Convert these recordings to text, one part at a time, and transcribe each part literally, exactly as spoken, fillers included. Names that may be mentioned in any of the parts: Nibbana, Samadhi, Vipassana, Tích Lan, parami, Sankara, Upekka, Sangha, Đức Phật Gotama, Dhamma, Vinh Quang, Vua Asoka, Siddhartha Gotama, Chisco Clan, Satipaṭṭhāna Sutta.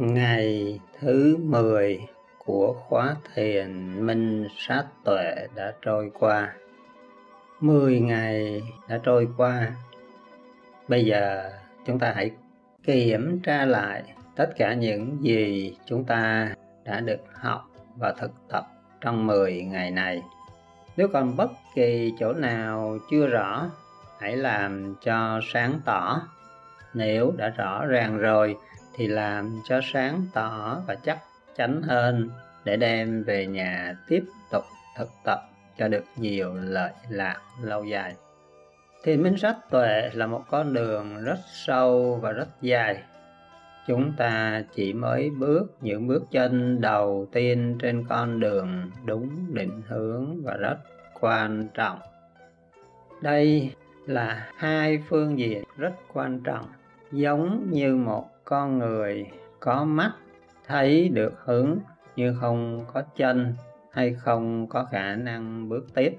Ngày thứ mười của khóa thiền minh sát tuệ đã trôi qua. Mười ngày đã trôi qua. Bây giờ chúng ta hãy kiểm tra lại tất cả những gì chúng ta đã được học và thực tập trong mười ngày này. Nếu còn bất kỳ chỗ nào chưa rõ, hãy làm cho sáng tỏ. Nếu đã rõ ràng rồi thì làm cho sáng tỏ và chắc chắn hơn để đem về nhà tiếp tục thực tập cho được nhiều lợi lạc lâu dài. Thiền minh sát tuệ là một con đường rất sâu và rất dài. Chúng ta chỉ mới bước những bước chân đầu tiên trên con đường đúng định hướng và rất quan trọng. Đây là hai phương diện rất quan trọng, giống như một con người có mắt thấy được hướng nhưng không có chân hay không có khả năng bước tiếp,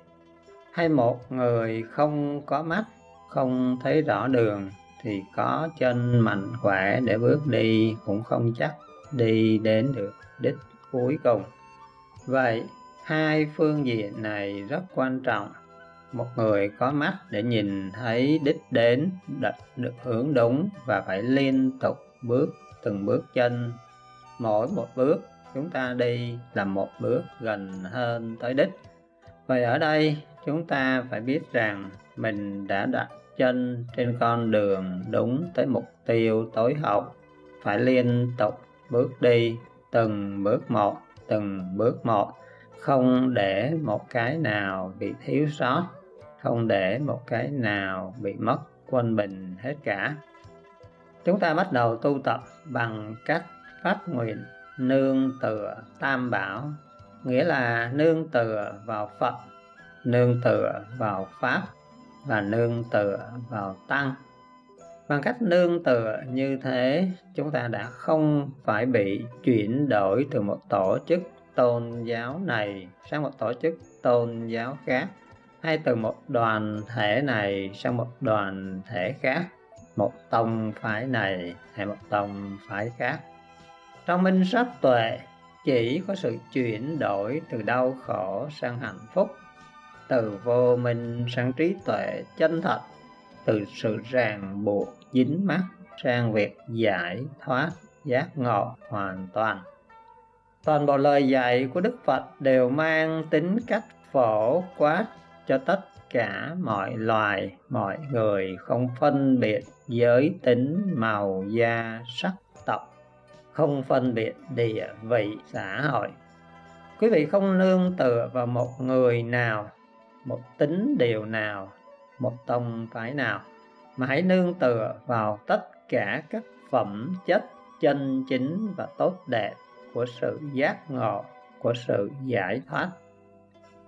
hay một người không có mắt không thấy rõ đường thì có chân mạnh khỏe để bước đi cũng không chắc đi đến được đích cuối cùng. Vậy hai phương diện này rất quan trọng. Một người có mắt để nhìn thấy đích đến, đặt được hướng đúng và phải liên tục bước từng bước chân. Mỗi một bước chúng ta đi là một bước gần hơn tới đích. Vậy ở đây chúng ta phải biết rằng mình đã đặt chân trên con đường đúng tới mục tiêu tối hậu. Phải liên tục bước đi từng bước một, từng bước một, không để một cái nào bị thiếu sót, không để một cái nào bị mất quân bình hết cả. Chúng ta bắt đầu tu tập bằng cách phát nguyện nương tựa Tam Bảo, nghĩa là nương tựa vào Phật, nương tựa vào Pháp và nương tựa vào Tăng. Bằng cách nương tựa như thế, chúng ta đã không phải bị chuyển đổi từ một tổ chức tôn giáo này sang một tổ chức tôn giáo khác, hay từ một đoàn thể này sang một đoàn thể khác, một tông phái này hay một tông phái khác. Trong minh sát tuệ chỉ có sự chuyển đổi từ đau khổ sang hạnh phúc, từ vô minh sang trí tuệ chân thật, từ sự ràng buộc dính mắc sang việc giải thoát giác ngộ hoàn toàn. Toàn bộ lời dạy của Đức Phật đều mang tính cách phổ quát cho tất cả mọi loài, mọi người, không phân biệt giới tính, màu da, sắc tộc, không phân biệt địa vị xã hội. Quý vị không nương tựa vào một người nào, một tín điều nào, một tông phái nào, mà hãy nương tựa vào tất cả các phẩm chất chân chính và tốt đẹp của sự giác ngộ, của sự giải thoát.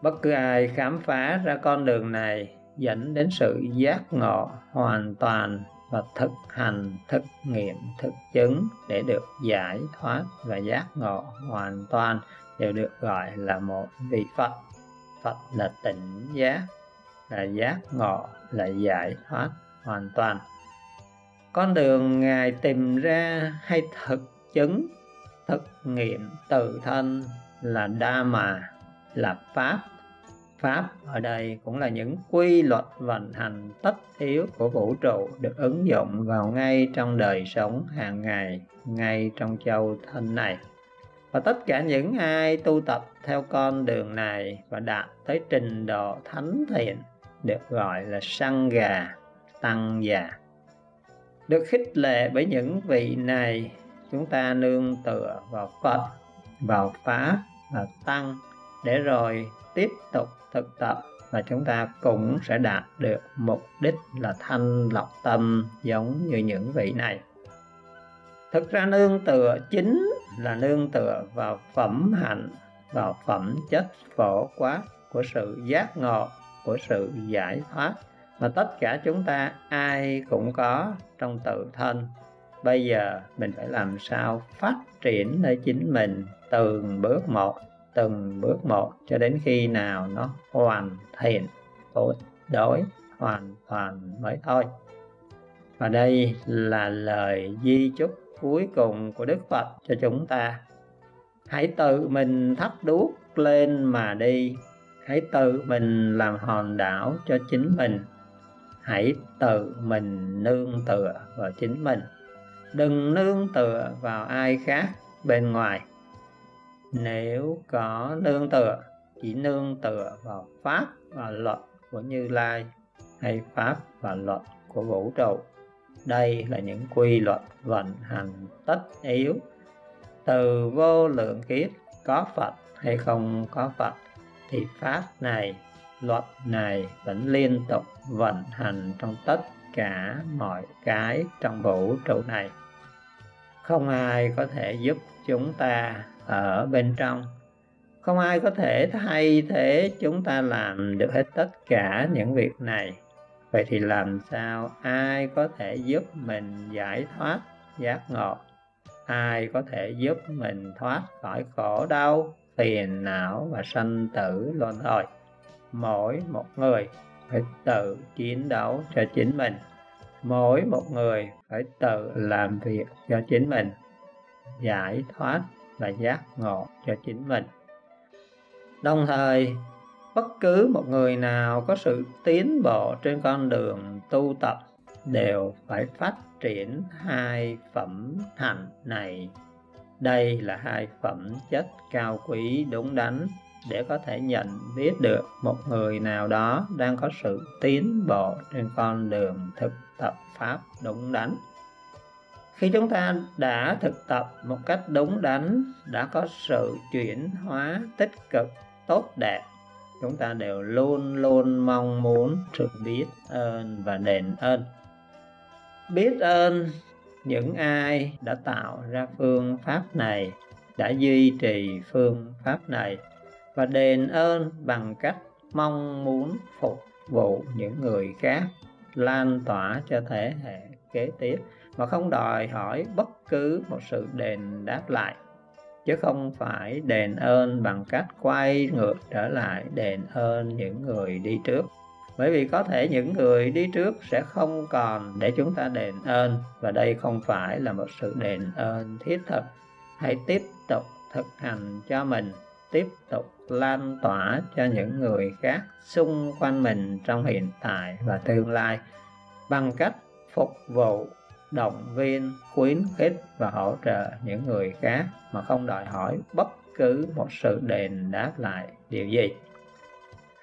Bất cứ ai khám phá ra con đường này dẫn đến sự giác ngộ hoàn toàn và thực hành, thực nghiệm, thực chứng để được giải thoát và giác ngộ hoàn toàn đều được gọi là một vị Phật. Phật là tỉnh giác, là giác ngộ, là giải thoát hoàn toàn. Con đường Ngài tìm ra hay thực chứng, thực nghiệm tự thân là Dhamma, là Pháp. Pháp ở đây cũng là những quy luật vận hành tất yếu của vũ trụ được ứng dụng vào ngay trong đời sống hàng ngày, ngay trong châu thân này. Và tất cả những ai tu tập theo con đường này và đạt tới trình độ thánh thiện được gọi là Sangha, Tăng già. Được khích lệ bởi những vị này, chúng ta nương tựa vào Phật, vào Pháp, vào Tăng để rồi tiếp tục thực tập, và chúng ta cũng sẽ đạt được mục đích là thanh lọc tâm giống như những vị này. Thực ra nương tựa chính là nương tựa vào phẩm hạnh, vào phẩm chất phổ quát của sự giác ngộ, của sự giải thoát mà tất cả chúng ta ai cũng có trong tự thân. Bây giờ mình phải làm sao phát triển nơi chính mình từng bước một, từng bước một cho đến khi nào nó hoàn thiện, tuyệt đối, hoàn toàn mới thôi. Và đây là lời di chúc cuối cùng của Đức Phật cho chúng ta. Hãy tự mình thắp đuốc lên mà đi. Hãy tự mình làm hòn đảo cho chính mình. Hãy tự mình nương tựa vào chính mình. Đừng nương tựa vào ai khác bên ngoài. Nếu có nương tựa, chỉ nương tựa vào pháp và luật của Như Lai hay pháp và luật của vũ trụ. Đây là những quy luật vận hành tất yếu. Từ vô lượng kiếp có Phật hay không có Phật thì pháp này, luật này vẫn liên tục vận hành trong tất cả mọi cái trong vũ trụ này. Không ai có thể giúp chúng ta ở bên trong. Không ai có thể thay thế chúng ta làm được hết tất cả những việc này. Vậy thì làm sao ai có thể giúp mình giải thoát giác ngộ? Ai có thể giúp mình thoát khỏi khổ đau, phiền não và sanh tử luân hồi? Mỗi một người phải tự chiến đấu cho chính mình. Mỗi một người phải tự làm việc cho chính mình, giải thoát và giác ngộ cho chính mình. Đồng thời, bất cứ một người nào có sự tiến bộ trên con đường tu tập đều phải phát triển hai phẩm hạnh này. Đây là hai phẩm chất cao quý đúng đắn để có thể nhận biết được một người nào đó đang có sự tiến bộ trên con đường thực tập pháp đúng đắn. Khi chúng ta đã thực tập một cách đúng đắn, đã có sự chuyển hóa tích cực, tốt đẹp, chúng ta đều luôn luôn mong muốn sự biết ơn và đền ơn. Biết ơn những ai đã tạo ra phương pháp này, đã duy trì phương pháp này, và đền ơn bằng cách mong muốn phục vụ những người khác, lan tỏa cho thế hệ kế tiếp, mà không đòi hỏi bất cứ một sự đền đáp lại. Chứ không phải đền ơn bằng cách quay ngược trở lại đền ơn những người đi trước. Bởi vì có thể những người đi trước sẽ không còn để chúng ta đền ơn, và đây không phải là một sự đền ơn thiết thực. Hãy tiếp tục thực hành cho mình, tiếp tục lan tỏa cho những người khác xung quanh mình trong hiện tại và tương lai bằng cách phục vụ, động viên, khuyến khích và hỗ trợ những người khác mà không đòi hỏi bất cứ một sự đền đáp lại điều gì.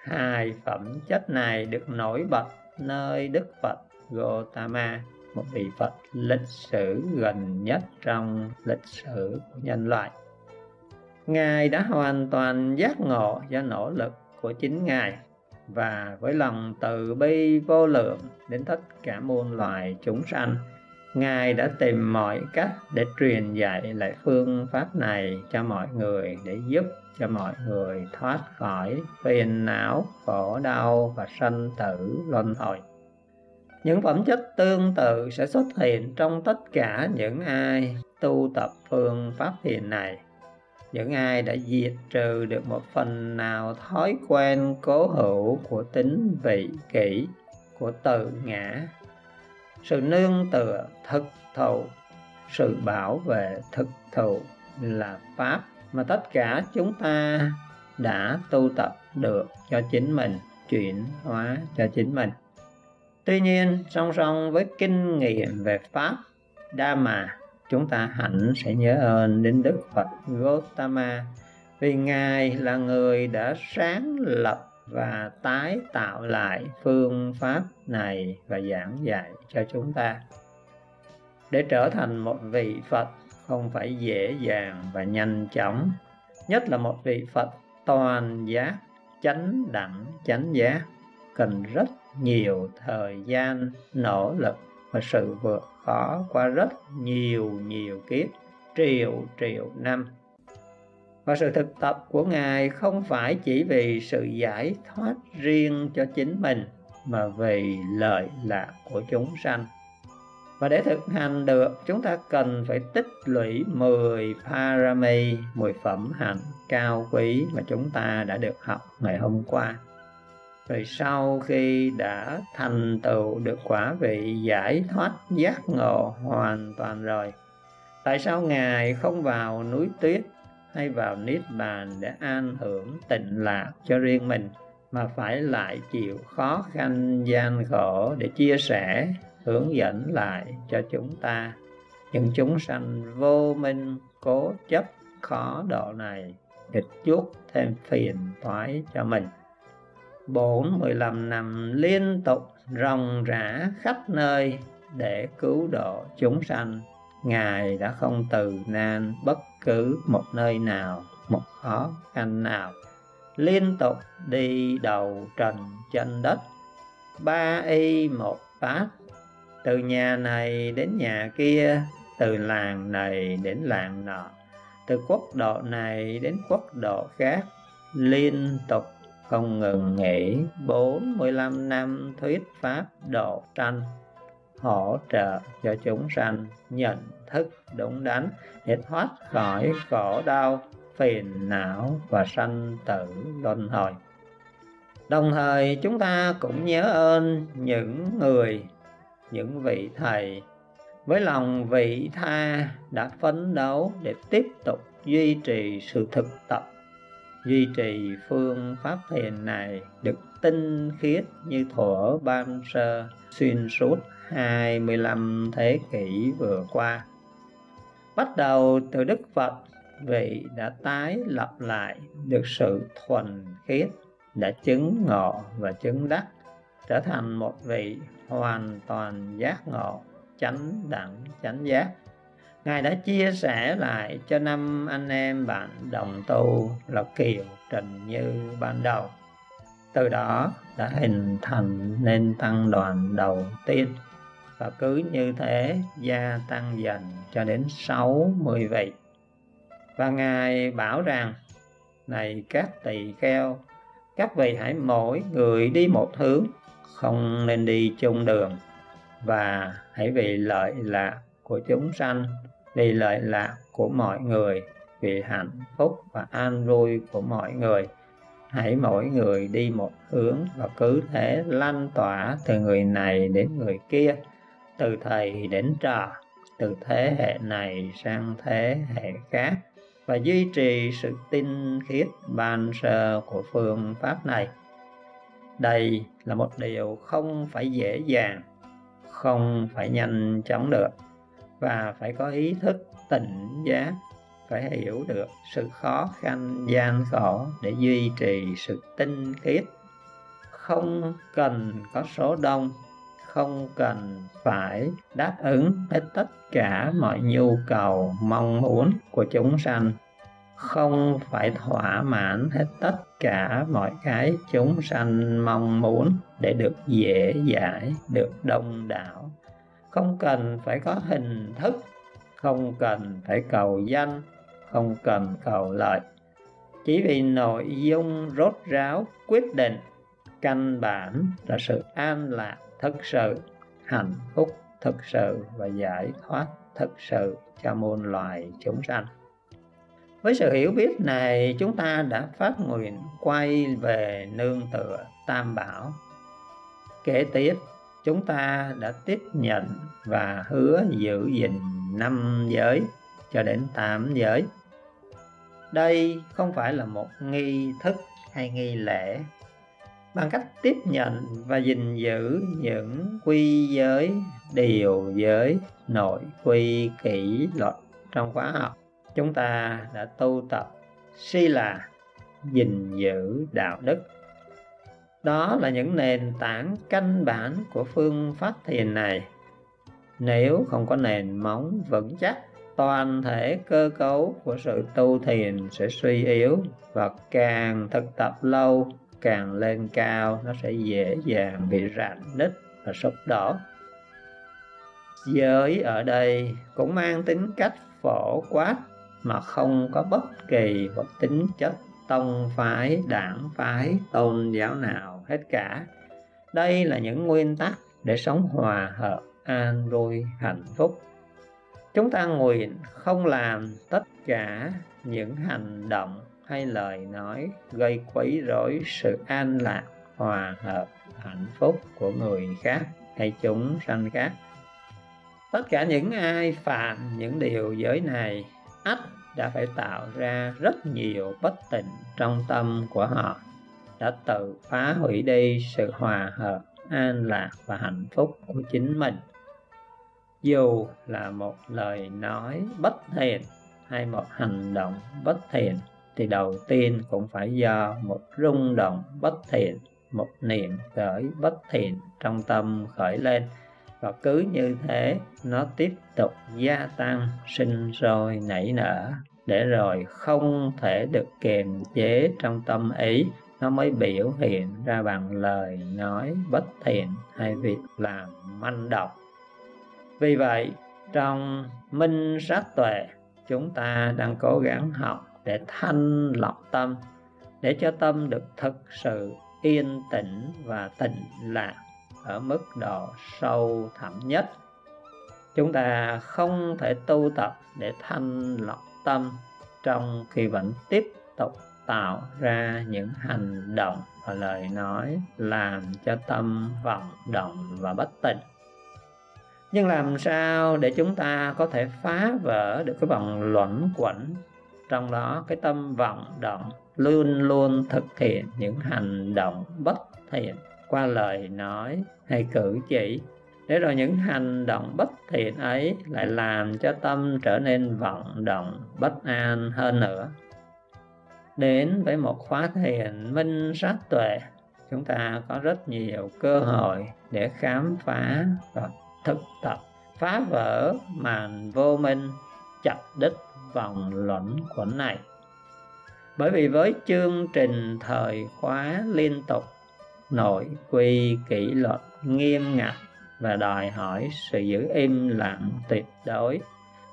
Hai phẩm chất này được nổi bật nơi Đức Phật Gotama, một vị Phật lịch sử gần nhất trong lịch sử của nhân loại. Ngài đã hoàn toàn giác ngộ do nỗ lực của chính Ngài và với lòng từ bi vô lượng đến tất cả muôn loài chúng sanh. Ngài đã tìm mọi cách để truyền dạy lại phương pháp này cho mọi người, để giúp cho mọi người thoát khỏi phiền não, khổ đau và sanh tử luân hồi. Những phẩm chất tương tự sẽ xuất hiện trong tất cả những ai tu tập phương pháp thiền này. Những ai đã diệt trừ được một phần nào thói quen cố hữu của tính vị kỷ, của tự ngã, sự nương tựa thực thụ, sự bảo vệ thực thụ là pháp mà tất cả chúng ta đã tu tập được cho chính mình, chuyển hóa cho chính mình. Tuy nhiên, song song với kinh nghiệm về pháp Dhamma, chúng ta hẳn sẽ nhớ ơn đến Đức Phật Gotama, vì Ngài là người đã sáng lập và tái tạo lại phương pháp này và giảng dạy cho chúng ta. Để trở thành một vị Phật không phải dễ dàng và nhanh chóng, nhất là một vị Phật toàn giác, chánh đẳng, chánh giác, cần rất nhiều thời gian, nỗ lực và sự vượt khó qua rất nhiều nhiều kiếp, triệu triệu năm. Và sự thực tập của Ngài không phải chỉ vì sự giải thoát riêng cho chính mình, mà vì lợi lạc của chúng sanh. Và để thực hành được, chúng ta cần phải tích lũy mười parami, mười phẩm hạnh cao quý mà chúng ta đã được học ngày hôm qua. Rồi sau khi đã thành tựu được quả vị giải thoát giác ngộ hoàn toàn rồi, Tại sao Ngài không vào núi tuyết hay vào Niết Bàn để an hưởng tịnh lạc cho riêng mình, mà phải lại chịu khó khăn gian khổ để chia sẻ, hướng dẫn lại cho chúng ta, những chúng sanh vô minh cố chấp khó độ này, nghịch chuốc thêm phiền toái cho mình. Bốn mười lăm năm liên tục ròng rã khắp nơi để cứu độ chúng sanh, Ngài đã không từ nan bất cứ một nơi nào, một khó khăn nào. Liên tục đi đầu trần chân đất, ba y một bát, từ nhà này đến nhà kia, từ làng này đến làng nọ, từ quốc độ này đến quốc độ khác, liên tục không ngừng nghỉ bốn mười lăm năm thuyết pháp độ sanh, hỗ trợ cho chúng sanh nhận thức đúng đắn để thoát khỏi khổ đau, phiền não và sanh tử luân hồi. Đồng thời chúng ta cũng nhớ ơn những người, những vị thầy với lòng vị tha đã phấn đấu để tiếp tục duy trì sự thực tập, duy trì phương pháp thiền này được tinh khiết như thuở ban sơ xuyên suốt hai mươi lăm thế kỷ vừa qua. Bắt đầu từ Đức Phật, vị đã tái lập lại được sự thuần khiết, đã chứng ngộ và chứng đắc, trở thành một vị hoàn toàn giác ngộ, chánh đẳng chánh giác. Ngài đã chia sẻ lại cho năm anh em bạn đồng tu là Kiều, Trình Như ban đầu. Từ đó đã hình thành nên tăng đoàn đầu tiên, và cứ như thế gia tăng dần cho đến sáu mươi vị. Và Ngài bảo rằng: này các tỳ kheo, các vị hãy mỗi người đi một hướng, không nên đi chung đường, và hãy vì lợi lạc của chúng sanh, vì lợi lạc của mọi người, vì hạnh phúc và an vui của mọi người, hãy mỗi người đi một hướng, và cứ thế lan tỏa từ người này đến người kia, từ thầy đến trò, từ thế hệ này sang thế hệ khác, và duy trì sự tinh khiết ban sơ của phương pháp này. Đây là một điều không phải dễ dàng, không phải nhanh chóng được, và phải có ý thức tỉnh giác, phải hiểu được sự khó khăn gian khổ để duy trì sự tinh khiết. Không cần có số đông, không cần phải đáp ứng hết tất cả mọi nhu cầu mong muốn của chúng sanh, không phải thỏa mãn hết tất cả mọi cái chúng sanh mong muốn để được dễ dãi, được đông đảo. Không cần phải có hình thức, không cần phải cầu danh, không cần cầu lợi, chỉ vì nội dung rốt ráo quyết định căn bản là sự an lạc thực sự, hạnh phúc thực sự và giải thoát thực sự cho muôn loài chúng sanh. Với sự hiểu biết này, chúng ta đã phát nguyện quay về nương tựa Tam Bảo. Kế tiếp, chúng ta đã tiếp nhận và hứa giữ gìn năm giới cho đến tám giới. Đây không phải là một nghi thức hay nghi lễ. Bằng cách tiếp nhận và gìn giữ những quy giới, điều giới, nội quy kỷ luật trong khóa học, chúng ta đã tu tập sila, gìn giữ đạo đức. Đó là những nền tảng căn bản của phương pháp thiền này. Nếu không có nền móng vững chắc, toàn thể cơ cấu của sự tu thiền sẽ suy yếu, và càng thực tập lâu, càng lên cao, nó sẽ dễ dàng bị rạn nứt và sụp đổ. Giới ở đây cũng mang tính cách phổ quát mà không có bất kỳ một tính chất tông phái, đảng phái, tôn giáo nào hết cả. Đây là những nguyên tắc để sống hòa hợp, an vui, hạnh phúc. Chúng ta nguyện không làm tất cả những hành động hay lời nói gây quấy rối sự an lạc, hòa hợp, hạnh phúc của người khác hay chúng sanh khác. Tất cả những ai phạm những điều giới này, ắt đã phải tạo ra rất nhiều bất tịnh trong tâm của họ, đã tự phá hủy đi sự hòa hợp, an lạc và hạnh phúc của chính mình. Dù là một lời nói bất thiện hay một hành động bất thiện, thì đầu tiên cũng phải do một rung động bất thiện, một niệm khởi bất thiện trong tâm khởi lên, và cứ như thế nó tiếp tục gia tăng, sinh sôi nảy nở, để rồi không thể được kiềm chế trong tâm ý, nó mới biểu hiện ra bằng lời nói bất thiện hay việc làm manh động. Vì vậy, trong Minh Sát Tuệ, chúng ta đang cố gắng học để thanh lọc tâm, để cho tâm được thực sự yên tĩnh và tịnh lạc ở mức độ sâu thẳm nhất. Chúng ta không thể tu tập để thanh lọc tâm trong khi vẫn tiếp tục tạo ra những hành động và lời nói làm cho tâm vọng động và bất tịnh. Nhưng làm sao để chúng ta có thể phá vỡ được cái vòng luẩn quẩn, trong đó cái tâm vọng động luôn luôn thực hiện những hành động bất thiện qua lời nói hay cử chỉ, để rồi những hành động bất thiện ấy lại làm cho tâm trở nên vọng động, bất an hơn nữa. Đến với một khóa thiền Minh Sát Tuệ, chúng ta có rất nhiều cơ hội để khám phá và thực tập, phá vỡ màn vô minh, chặt đứt vòng luẩn quẩn này. Bởi vì với chương trình thời khóa liên tục, nội quy kỷ luật nghiêm ngặt và đòi hỏi sự giữ im lặng tuyệt đối,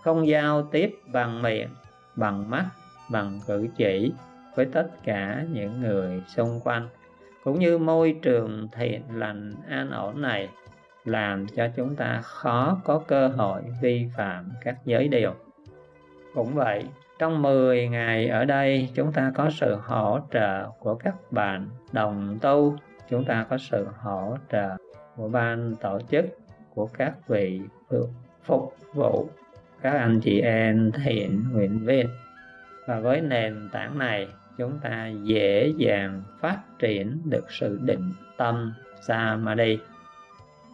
không giao tiếp bằng miệng, bằng mắt, bằng cử chỉ với tất cả những người xung quanh, cũng như môi trường thiện lành an ổn này, làm cho chúng ta khó có cơ hội vi phạm các giới điều. Cũng vậy, trong mười ngày ở đây, chúng ta có sự hỗ trợ của các bạn đồng tu, chúng ta có sự hỗ trợ của ban tổ chức, của các vị phục vụ, các anh chị em thiện nguyện viên. Và với nền tảng này, chúng ta dễ dàng phát triển được sự định tâm Samadhi.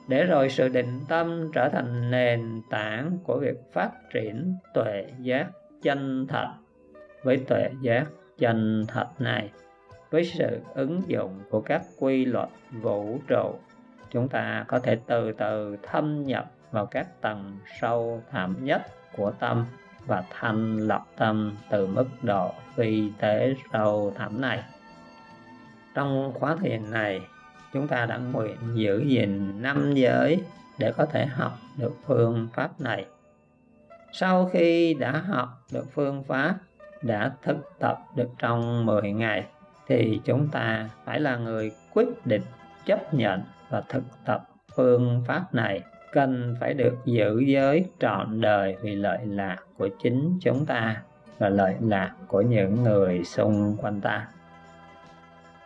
Để rồi sự định tâm trở thành nền tảng của việc phát triển tuệ giác chân thật. Với tuệ giác chân thật này, với sự ứng dụng của các quy luật vũ trụ, chúng ta có thể từ từ thâm nhập vào các tầng sâu thẳm nhất của tâm và thanh lọc tâm từ mức độ vi tế sâu thẳm này. Trong khóa thiền này, chúng ta đã nguyện giữ gìn năm giới để có thể học được phương pháp này. Sau khi đã học được phương pháp, đã thực tập được trong mười ngày, thì chúng ta phải là người quyết định chấp nhận và thực tập phương pháp này, cần phải được giữ giới trọn đời vì lợi lạc của chính chúng ta và lợi lạc của những người xung quanh ta.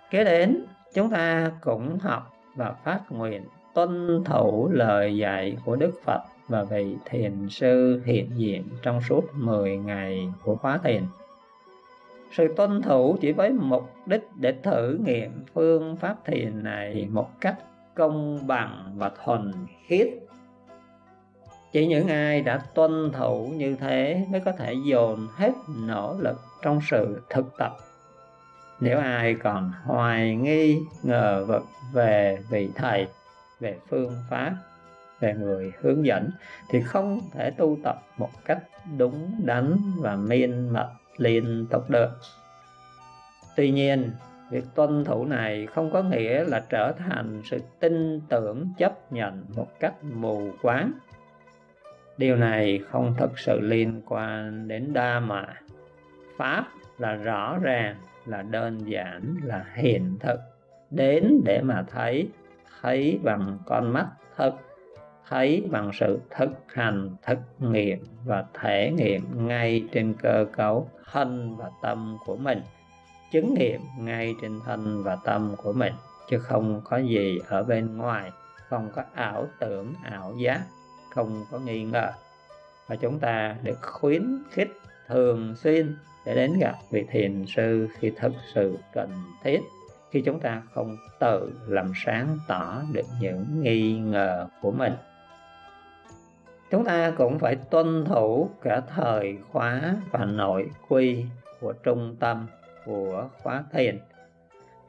Kế đến, chúng ta cũng học và phát nguyện tuân thủ lời dạy của Đức Phật và vị thiền sư hiện diện trong suốt mười ngày của khóa thiền. Sự tuân thủ chỉ với mục đích để thử nghiệm phương pháp thiền này một cách công bằng và thuần khiết. Chỉ những ai đã tuân thủ như thế mới có thể dồn hết nỗ lực trong sự thực tập. Nếu ai còn hoài nghi, ngờ vực về vị thầy, về phương pháp, về người hướng dẫn, thì không thể tu tập một cách đúng đắn và miên mật liên tục được. Tuy nhiên, việc tuân thủ này không có nghĩa là trở thành sự tin tưởng chấp nhận một cách mù quáng. Điều này không thực sự liên quan đến Dhamma. Pháp là rõ ràng, là đơn giản, là hiện thực, đến để mà thấy, thấy bằng con mắt thực, thấy bằng sự thực hành, thực nghiệm và thể nghiệm ngay trên cơ cấu thân và tâm của mình, chứng nghiệm ngay trên thân và tâm của mình, chứ không có gì ở bên ngoài, không có ảo tưởng, ảo giác, không có nghi ngờ. Và chúng ta được khuyến khích thường xuyên để đến gặp vị thiền sư khi thực sự cần thiết, khi chúng ta không tự làm sáng tỏ được những nghi ngờ của mình. Chúng ta cũng phải tuân thủ cả thời khóa và nội quy của trung tâm của khóa thiền.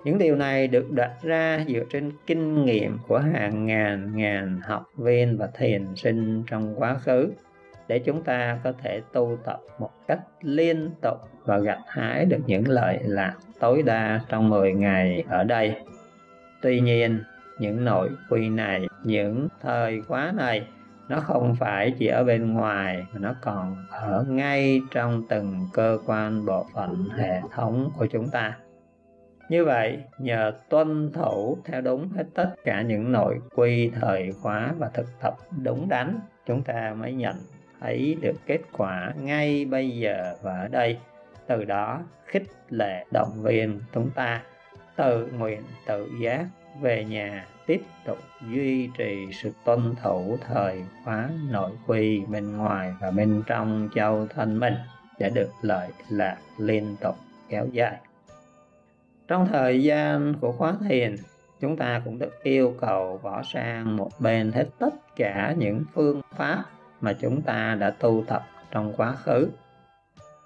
Những điều này được đặt ra dựa trên kinh nghiệm của hàng ngàn ngàn học viên và thiền sinh trong quá khứ, để chúng ta có thể tu tập một cách liên tục và gặt hái được những lợi lạc tối đa trong mười ngày ở đây. Tuy nhiên, những nội quy này, những thời khóa này, nó không phải chỉ ở bên ngoài, mà nó còn ở ngay trong từng cơ quan bộ phận hệ thống của chúng ta. Như vậy, nhờ tuân thủ theo đúng hết tất cả những nội quy, thời khóa và thực tập đúng đắn, chúng ta mới nhận thấy được kết quả ngay bây giờ và ở đây. Từ đó khích lệ động viên chúng ta tự nguyện tự giác về nhà tiếp tục duy trì sự tuân thủ thời khóa, nội quy bên ngoài và bên trong châu thân mình để được lợi lạc liên tục kéo dài. Trong thời gian của khóa thiền, chúng ta cũng được yêu cầu bỏ sang một bên hết tất cả những phương pháp mà chúng ta đã tu tập trong quá khứ.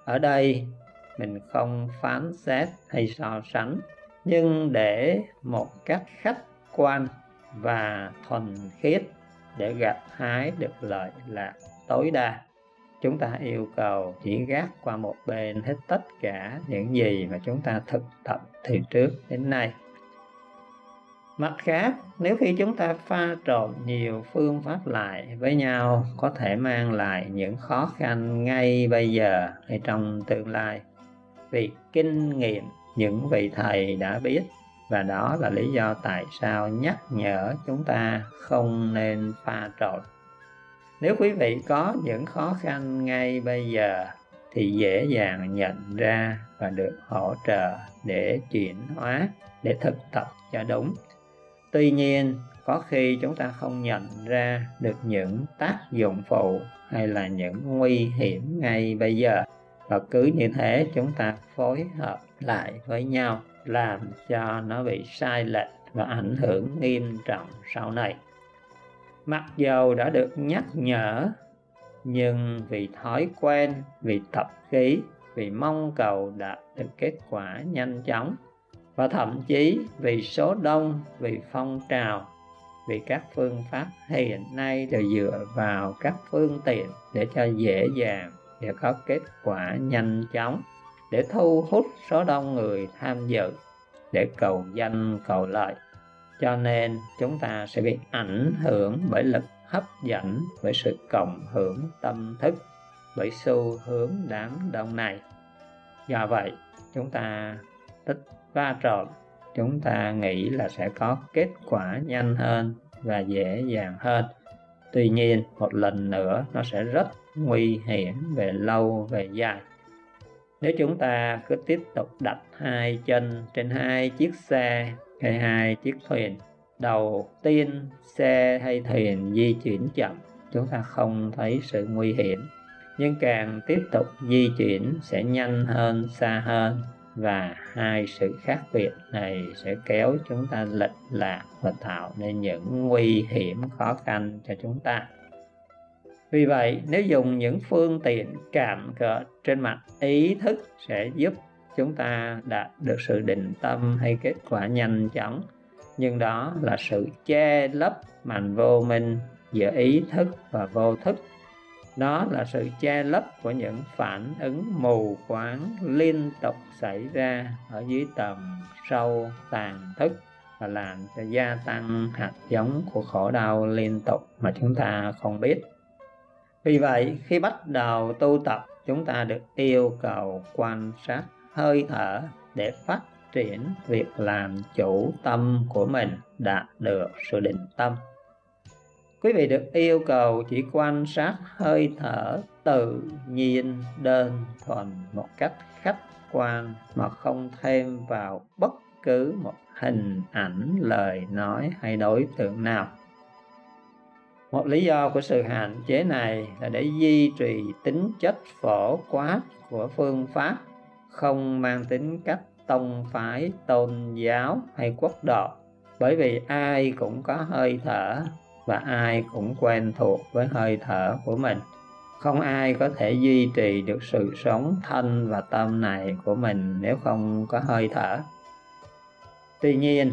Ở đây, mình không phán xét hay so sánh, nhưng để một cách khách quan và thuần khiết để gặt hái được lợi lạc tối đa. Chúng ta yêu cầu chỉ gác qua một bên hết tất cả những gì mà chúng ta thực tập từ trước đến nay. Mặt khác, nếu khi chúng ta pha trộn nhiều phương pháp lại với nhau, có thể mang lại những khó khăn ngay bây giờ hay trong tương lai. Vì kinh nghiệm những vị thầy đã biết, và đó là lý do tại sao nhắc nhở chúng ta không nên pha trộn. Nếu quý vị có những khó khăn ngay bây giờ thì dễ dàng nhận ra và được hỗ trợ để chuyển hóa, để thực tập cho đúng. Tuy nhiên, có khi chúng ta không nhận ra được những tác dụng phụ hay là những nguy hiểm ngay bây giờ, và cứ như thế chúng ta phối hợp lại với nhau, làm cho nó bị sai lệch và ảnh hưởng nghiêm trọng sau này. Mặc dầu đã được nhắc nhở, nhưng vì thói quen, vì tập khí, vì mong cầu đạt được kết quả nhanh chóng, và thậm chí vì số đông, vì phong trào, vì các phương pháp hiện nay đều dựa vào các phương tiện để cho dễ dàng, để có kết quả nhanh chóng, để thu hút số đông người tham dự, để cầu danh cầu lợi. Cho nên chúng ta sẽ bị ảnh hưởng bởi lực hấp dẫn, bởi sự cộng hưởng tâm thức, bởi xu hướng đám đông này. Do vậy, chúng ta tích pha trộn, chúng ta nghĩ là sẽ có kết quả nhanh hơn và dễ dàng hơn. Tuy nhiên, một lần nữa nó sẽ rất nguy hiểm về lâu về dài. Nếu chúng ta cứ tiếp tục đặt hai chân trên hai chiếc xe hay hai chiếc thuyền, đầu tiên xe hay thuyền di chuyển chậm, chúng ta không thấy sự nguy hiểm, nhưng càng tiếp tục di chuyển sẽ nhanh hơn, xa hơn, và hai sự khác biệt này sẽ kéo chúng ta lệch lạc và tạo nên những nguy hiểm khó khăn cho chúng ta. Vì vậy, nếu dùng những phương tiện cạm cợt trên mặt ý thức sẽ giúp chúng ta đạt được sự định tâm hay kết quả nhanh chóng, nhưng đó là sự che lấp màn vô minh giữa ý thức và vô thức. Đó là sự che lấp của những phản ứng mù quáng liên tục xảy ra ở dưới tầm sâu tàng thức, và làm cho gia tăng hạt giống của khổ đau liên tục mà chúng ta không biết. Vì vậy, khi bắt đầu tu tập, chúng ta được yêu cầu quan sát hơi thở để phát triển việc làm chủ tâm của mình, đạt được sự định tâm. Quý vị được yêu cầu chỉ quan sát hơi thở tự nhiên, đơn thuần, một cách khách quan mà không thêm vào bất cứ một hình ảnh, lời nói hay đối tượng nào. Một lý do của sự hạn chế này là để duy trì tính chất phổ quát của phương pháp, không mang tính cách tông phái, tôn giáo hay quốc độ, bởi vì ai cũng có hơi thở và ai cũng quen thuộc với hơi thở của mình. Không ai có thể duy trì được sự sống thân và tâm này của mình nếu không có hơi thở. Tuy nhiên,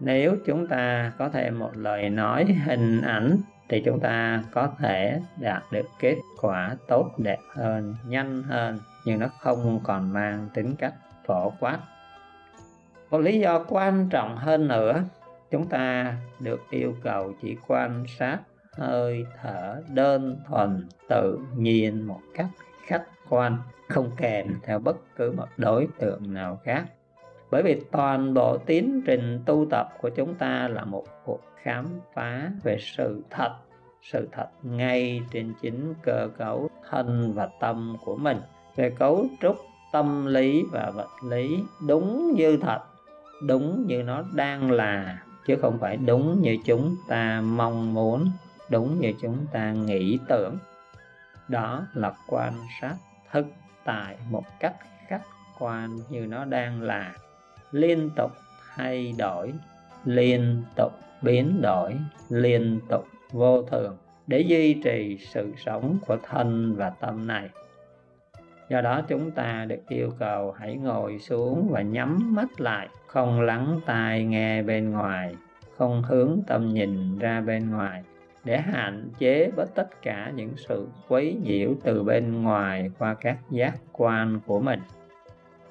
nếu chúng ta có thêm một lời nói, hình ảnh, thì chúng ta có thể đạt được kết quả tốt đẹp hơn, nhanh hơn, nhưng nó không còn mang tính cách phổ quát. Một lý do quan trọng hơn nữa, chúng ta được yêu cầu chỉ quan sát hơi thở đơn thuần tự nhiên một cách khách quan, không kèm theo bất cứ một đối tượng nào khác. Bởi vì toàn bộ tiến trình tu tập của chúng ta là một cuộc khám phá về sự thật, sự thật ngay trên chính cơ cấu thân và tâm của mình, về cấu trúc tâm lý và vật lý đúng như thật, đúng như nó đang là, chứ không phải đúng như chúng ta mong muốn, đúng như chúng ta nghĩ tưởng. Đó là quan sát thực tại một cách khách quan như nó đang là, liên tục thay đổi, liên tục biến đổi, liên tục vô thường, để duy trì sự sống của thân và tâm này. Do đó chúng ta được yêu cầu hãy ngồi xuống và nhắm mắt lại, không lắng tai nghe bên ngoài, không hướng tâm nhìn ra bên ngoài, để hạn chế bớt tất cả những sự quấy nhiễu từ bên ngoài qua các giác quan của mình.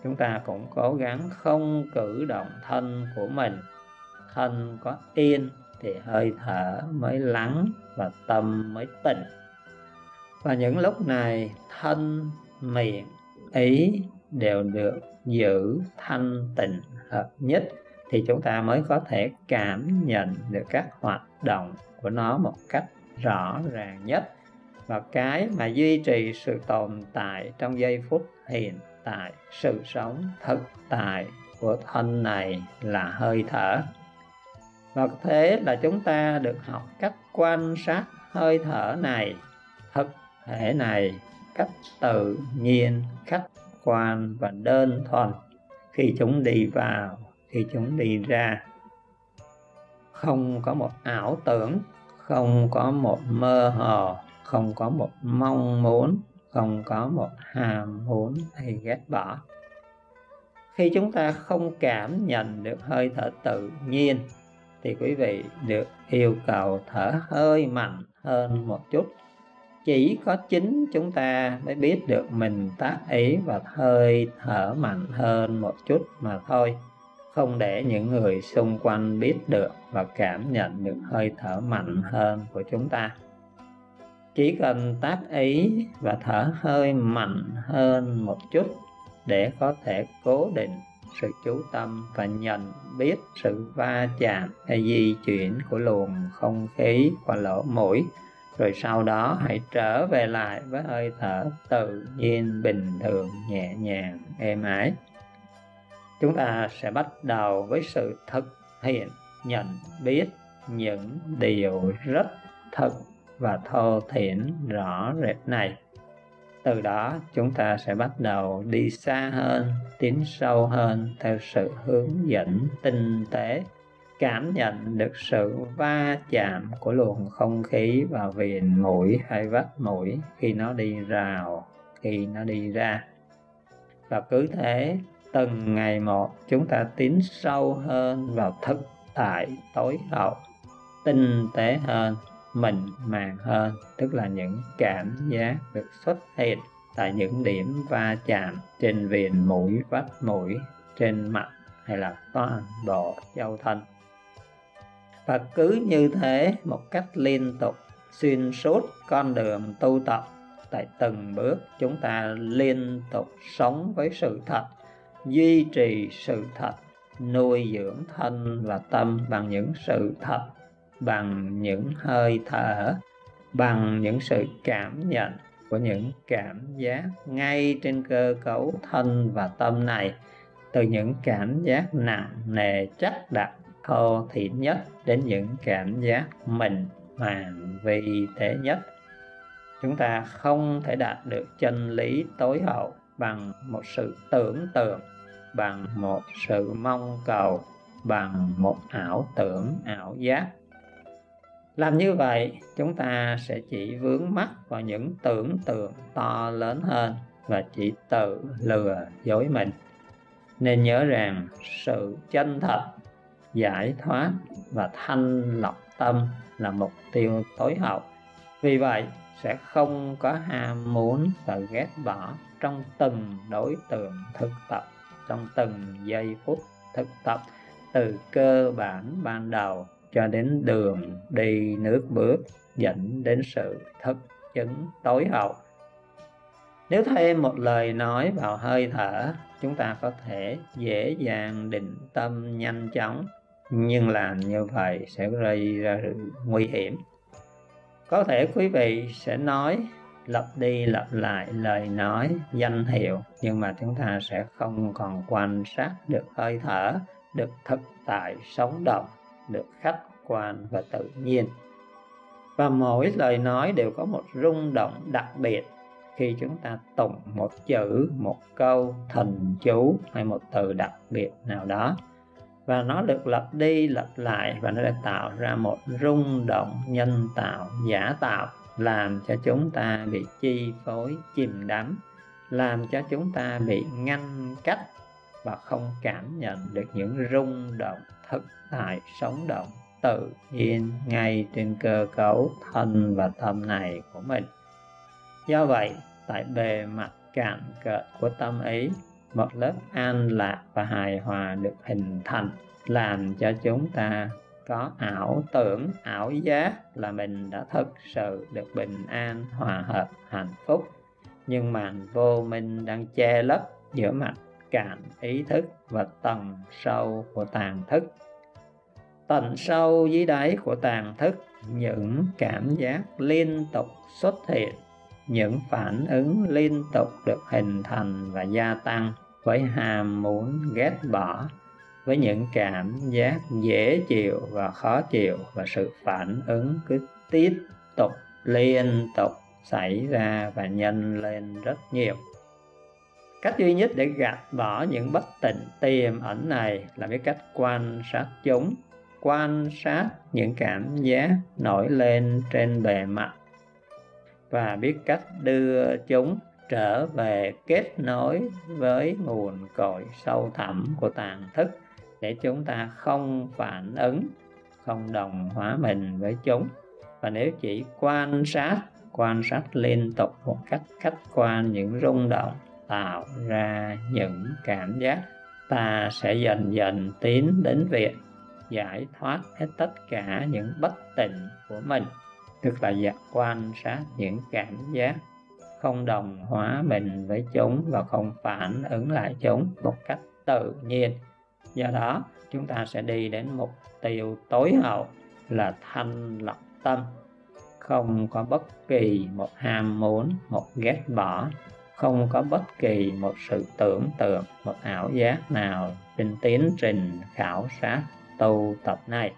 Chúng ta cũng cố gắng không cử động thân của mình. Thân có yên thì hơi thở mới lắng và tâm mới tịnh. Và những lúc này thân, miệng, ý đều được giữ thanh tịnh hợp nhất, thì chúng ta mới có thể cảm nhận được các hoạt động của nó một cách rõ ràng nhất. Và cái mà duy trì sự tồn tại trong giây phút hiện tại, sự sống thực tại của thân này là hơi thở. Và thế là chúng ta được học cách quan sát hơi thở này, thực thể này, cách tự nhiên, khách quan và đơn thuần, khi chúng đi vào, khi chúng đi ra. Không có một ảo tưởng, không có một mơ hồ, không có một mong muốn, không có một ham muốn hay ghét bỏ. Khi chúng ta không cảm nhận được hơi thở tự nhiên, thì quý vị được yêu cầu thở hơi mạnh hơn một chút. Chỉ có chính chúng ta mới biết được mình tác ý và hơi thở mạnh hơn một chút mà thôi. Không để những người xung quanh biết được và cảm nhận được hơi thở mạnh hơn của chúng ta. Chỉ cần tác ý và thở hơi mạnh hơn một chút để có thể cố định sự chú tâm và nhận biết sự va chạm hay di chuyển của luồng không khí qua lỗ mũi. Rồi sau đó hãy trở về lại với hơi thở tự nhiên, bình thường, nhẹ nhàng, êm ái. Chúng ta sẽ bắt đầu với sự thực hiện, nhận biết những điều rất thực và thô thiển rõ rệt này. Từ đó chúng ta sẽ bắt đầu đi xa hơn, tiến sâu hơn theo sự hướng dẫn tinh tế, cảm nhận được sự va chạm của luồng không khí vào viền mũi hay vách mũi khi nó đi vào, khi nó đi ra. Và cứ thế, từng ngày một chúng ta tiến sâu hơn vào thực tại tối hậu, tinh tế hơn, mịn màng hơn, tức là những cảm giác được xuất hiện tại những điểm va chạm trên viền mũi, vách mũi, trên mặt hay là toàn bộ châu thân. Và cứ như thế một cách liên tục xuyên suốt con đường tu tập, tại từng bước chúng ta liên tục sống với sự thật, duy trì sự thật, nuôi dưỡng thân và tâm bằng những sự thật, bằng những hơi thở, bằng những sự cảm nhận của những cảm giác ngay trên cơ cấu thân và tâm này, từ những cảm giác nặng nề chắc đặc thô thiển nhất đến những cảm giác mịn phạm vi thế nhất. Chúng ta không thể đạt được chân lý tối hậu bằng một sự tưởng tượng, bằng một sự mong cầu, bằng một ảo tưởng, ảo giác. Làm như vậy, chúng ta sẽ chỉ vướng mắc vào những tưởng tượng to lớn hơn và chỉ tự lừa dối mình. Nên nhớ rằng sự chân thật, giải thoát và thanh lọc tâm là mục tiêu tối hậu. Vì vậy, sẽ không có ham muốn và ghét bỏ trong từng đối tượng thực tập, trong từng giây phút thực tập, từ cơ bản ban đầu cho đến đường đi nước bước dẫn đến sự thức chứng tối hậu. Nếu thêm một lời nói vào hơi thở, chúng ta có thể dễ dàng định tâm nhanh chóng, nhưng làm như vậy sẽ gây ra nguy hiểm. Có thể quý vị sẽ nói, lặp đi lặp lại lời nói, danh hiệu, nhưng mà chúng ta sẽ không còn quan sát được hơi thở, được thực tại sống động, được khách quan và tự nhiên. Và mỗi lời nói đều có một rung động đặc biệt khi chúng ta tụng một chữ, một câu, thần chú hay một từ đặc biệt nào đó. Và nó được lặp đi lặp lại và nó đã tạo ra một rung động nhân tạo, giả tạo, làm cho chúng ta bị chi phối, chìm đắm, làm cho chúng ta bị ngăn cách và không cảm nhận được những rung động thực tại sống động tự nhiên ngay trên cơ cấu thân và tâm này của mình. Do vậy, tại bề mặt cạn cợt của tâm ý, một lớp an lạc và hài hòa được hình thành, làm cho chúng ta có ảo tưởng, ảo giác là mình đã thực sự được bình an, hòa hợp, hạnh phúc. Nhưng màn vô minh đang che lấp giữa mặt cạn ý thức và tầng sâu của tàng thức. Tận sâu dưới đáy của tàng thức, những cảm giác liên tục xuất hiện, những phản ứng liên tục được hình thành và gia tăng với ham muốn, ghét bỏ, với những cảm giác dễ chịu và khó chịu, và sự phản ứng cứ tiếp tục liên tục xảy ra và nhân lên rất nhiều. Cách duy nhất để gạt bỏ những bất tịnh tiềm ẩn này là biết cách quan sát chúng, quan sát những cảm giác nổi lên trên bề mặt và biết cách đưa chúng trở về kết nối với nguồn cội sâu thẳm của tàng thức để chúng ta không phản ứng, không đồng hóa mình với chúng. Và nếu chỉ quan sát, quan sát liên tục một cách khách quan những rung động tạo ra những cảm giác, ta sẽ dần dần tiến đến việc giải thoát hết tất cả những bất tịnh của mình. Tức là việc quan sát những cảm giác, không đồng hóa mình với chúng và không phản ứng lại chúng một cách tự nhiên. Do đó, chúng ta sẽ đi đến mục tiêu tối hậu là thanh lọc tâm, không có bất kỳ một ham muốn, một ghét bỏ, không có bất kỳ một sự tưởng tượng, một ảo giác nào trên tiến trình khảo sát tu tập này.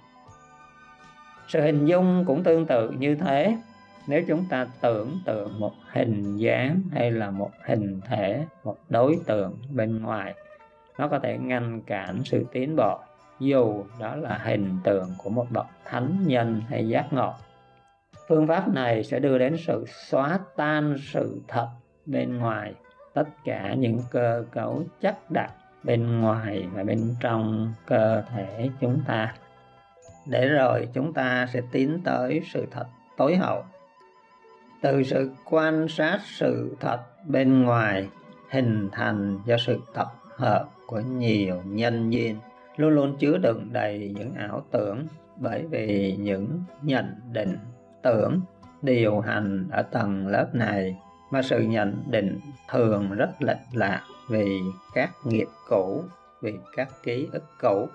Sự hình dung cũng tương tự như thế. Nếu chúng ta tưởng tượng một hình dáng hay là một hình thể, một đối tượng bên ngoài, nó có thể ngăn cản sự tiến bộ, dù đó là hình tượng của một bậc thánh nhân hay giác ngộ. Phương pháp này sẽ đưa đến sự xóa tan sự thật bên ngoài, tất cả những cơ cấu chắc đặc bên ngoài và bên trong cơ thể chúng ta, để rồi chúng ta sẽ tiến tới sự thật tối hậu. Từ sự quan sát sự thật bên ngoài hình thành do sự tập hợp của nhiều nhân duyên, luôn luôn chứa đựng đầy những ảo tưởng, bởi vì những nhận định, tưởng điều hành ở tầng lớp này mà sự nhận định thường rất lệch lạc vì các nghiệp cũ, vì các ký ức cũ.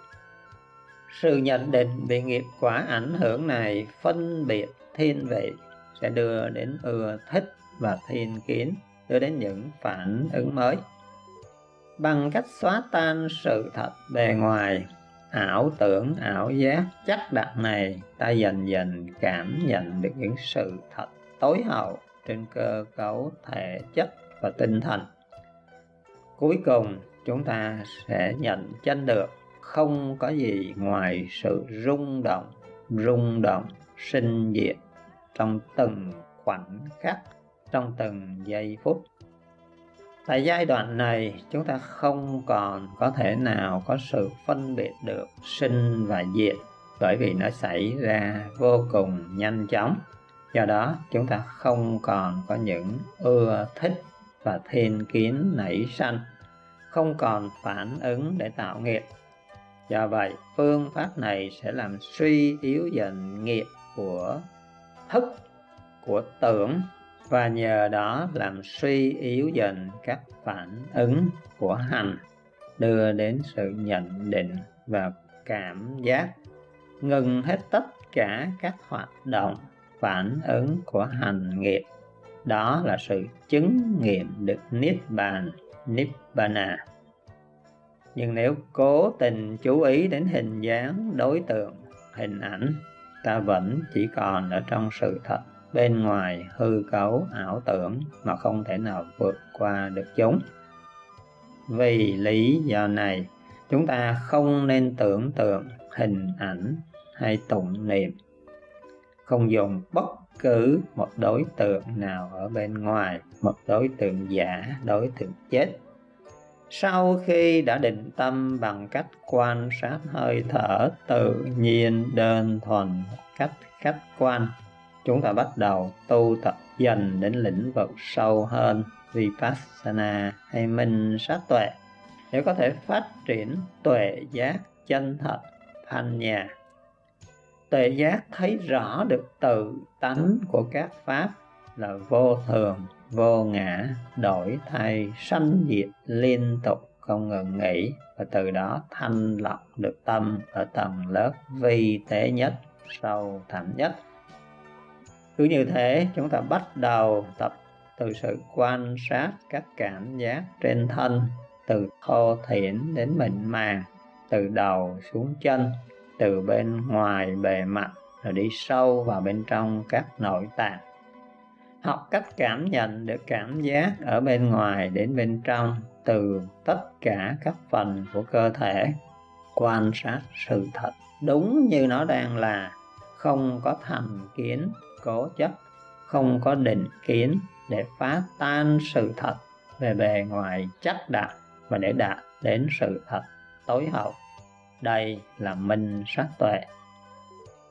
Sự nhận định bị nghiệp quả ảnh hưởng này phân biệt thiên vị sẽ đưa đến ưa thích và thiên kiến, đưa đến những phản ứng mới. Bằng cách xóa tan sự thật bề ngoài, ảo tưởng, ảo giác, chắc đặc này ta dần dần cảm nhận được những sự thật tối hậu trên cơ cấu thể chất và tinh thần. Cuối cùng chúng ta sẽ nhận chân được không có gì ngoài sự rung động, rung động, sinh diệt trong từng khoảnh khắc, trong từng giây phút. Tại giai đoạn này, chúng ta không còn có thể nào có sự phân biệt được sinh và diệt, bởi vì nó xảy ra vô cùng nhanh chóng. Do đó, chúng ta không còn có những ưa thích và thiên kiến nảy sanh, không còn phản ứng để tạo nghiệp. Do vậy, phương pháp này sẽ làm suy yếu dần nghiệp của thức, của tưởng, và nhờ đó làm suy yếu dần các phản ứng của hành, đưa đến sự nhận định và cảm giác, ngừng hết tất cả các hoạt động phản ứng của hành nghiệp. Đó là sự chứng nghiệm được Niết Bàn, Nibbana. Nhưng nếu cố tình chú ý đến hình dáng, đối tượng, hình ảnh, ta vẫn chỉ còn ở trong sự thật bên ngoài hư cấu ảo tưởng mà không thể nào vượt qua được chúng. Vì lý do này, chúng ta không nên tưởng tượng, hình ảnh hay tụng niệm, không dùng bất cứ một đối tượng nào ở bên ngoài, một đối tượng giả, đối tượng chết. Sau khi đã định tâm bằng cách quan sát hơi thở tự nhiên, đơn thuần, cách khách quan, chúng ta bắt đầu tu tập dần đến lĩnh vực sâu hơn, Vipassana hay minh sát tuệ, để có thể phát triển tuệ giác chân thật, thanh nhà. Tuệ giác thấy rõ được tự tánh của các pháp là vô thường, vô ngã, đổi thay, sanh diệt liên tục, không ngừng nghỉ, và từ đó thanh lọc được tâm ở tầng lớp vi tế nhất, sâu thẳm nhất. Cứ như thế, chúng ta bắt đầu tập từ sự quan sát các cảm giác trên thân, từ thô thiển đến mịn màng, từ đầu xuống chân, từ bên ngoài bề mặt rồi đi sâu vào bên trong các nội tạng. Học cách cảm nhận được cảm giác ở bên ngoài đến bên trong, từ tất cả các phần của cơ thể, quan sát sự thật đúng như nó đang là, không có thành kiến cố chấp, không có định kiến, để phá tan sự thật về bề ngoài chắc đạt và để đạt đến sự thật tối hậu. Đây là minh sát tuệ.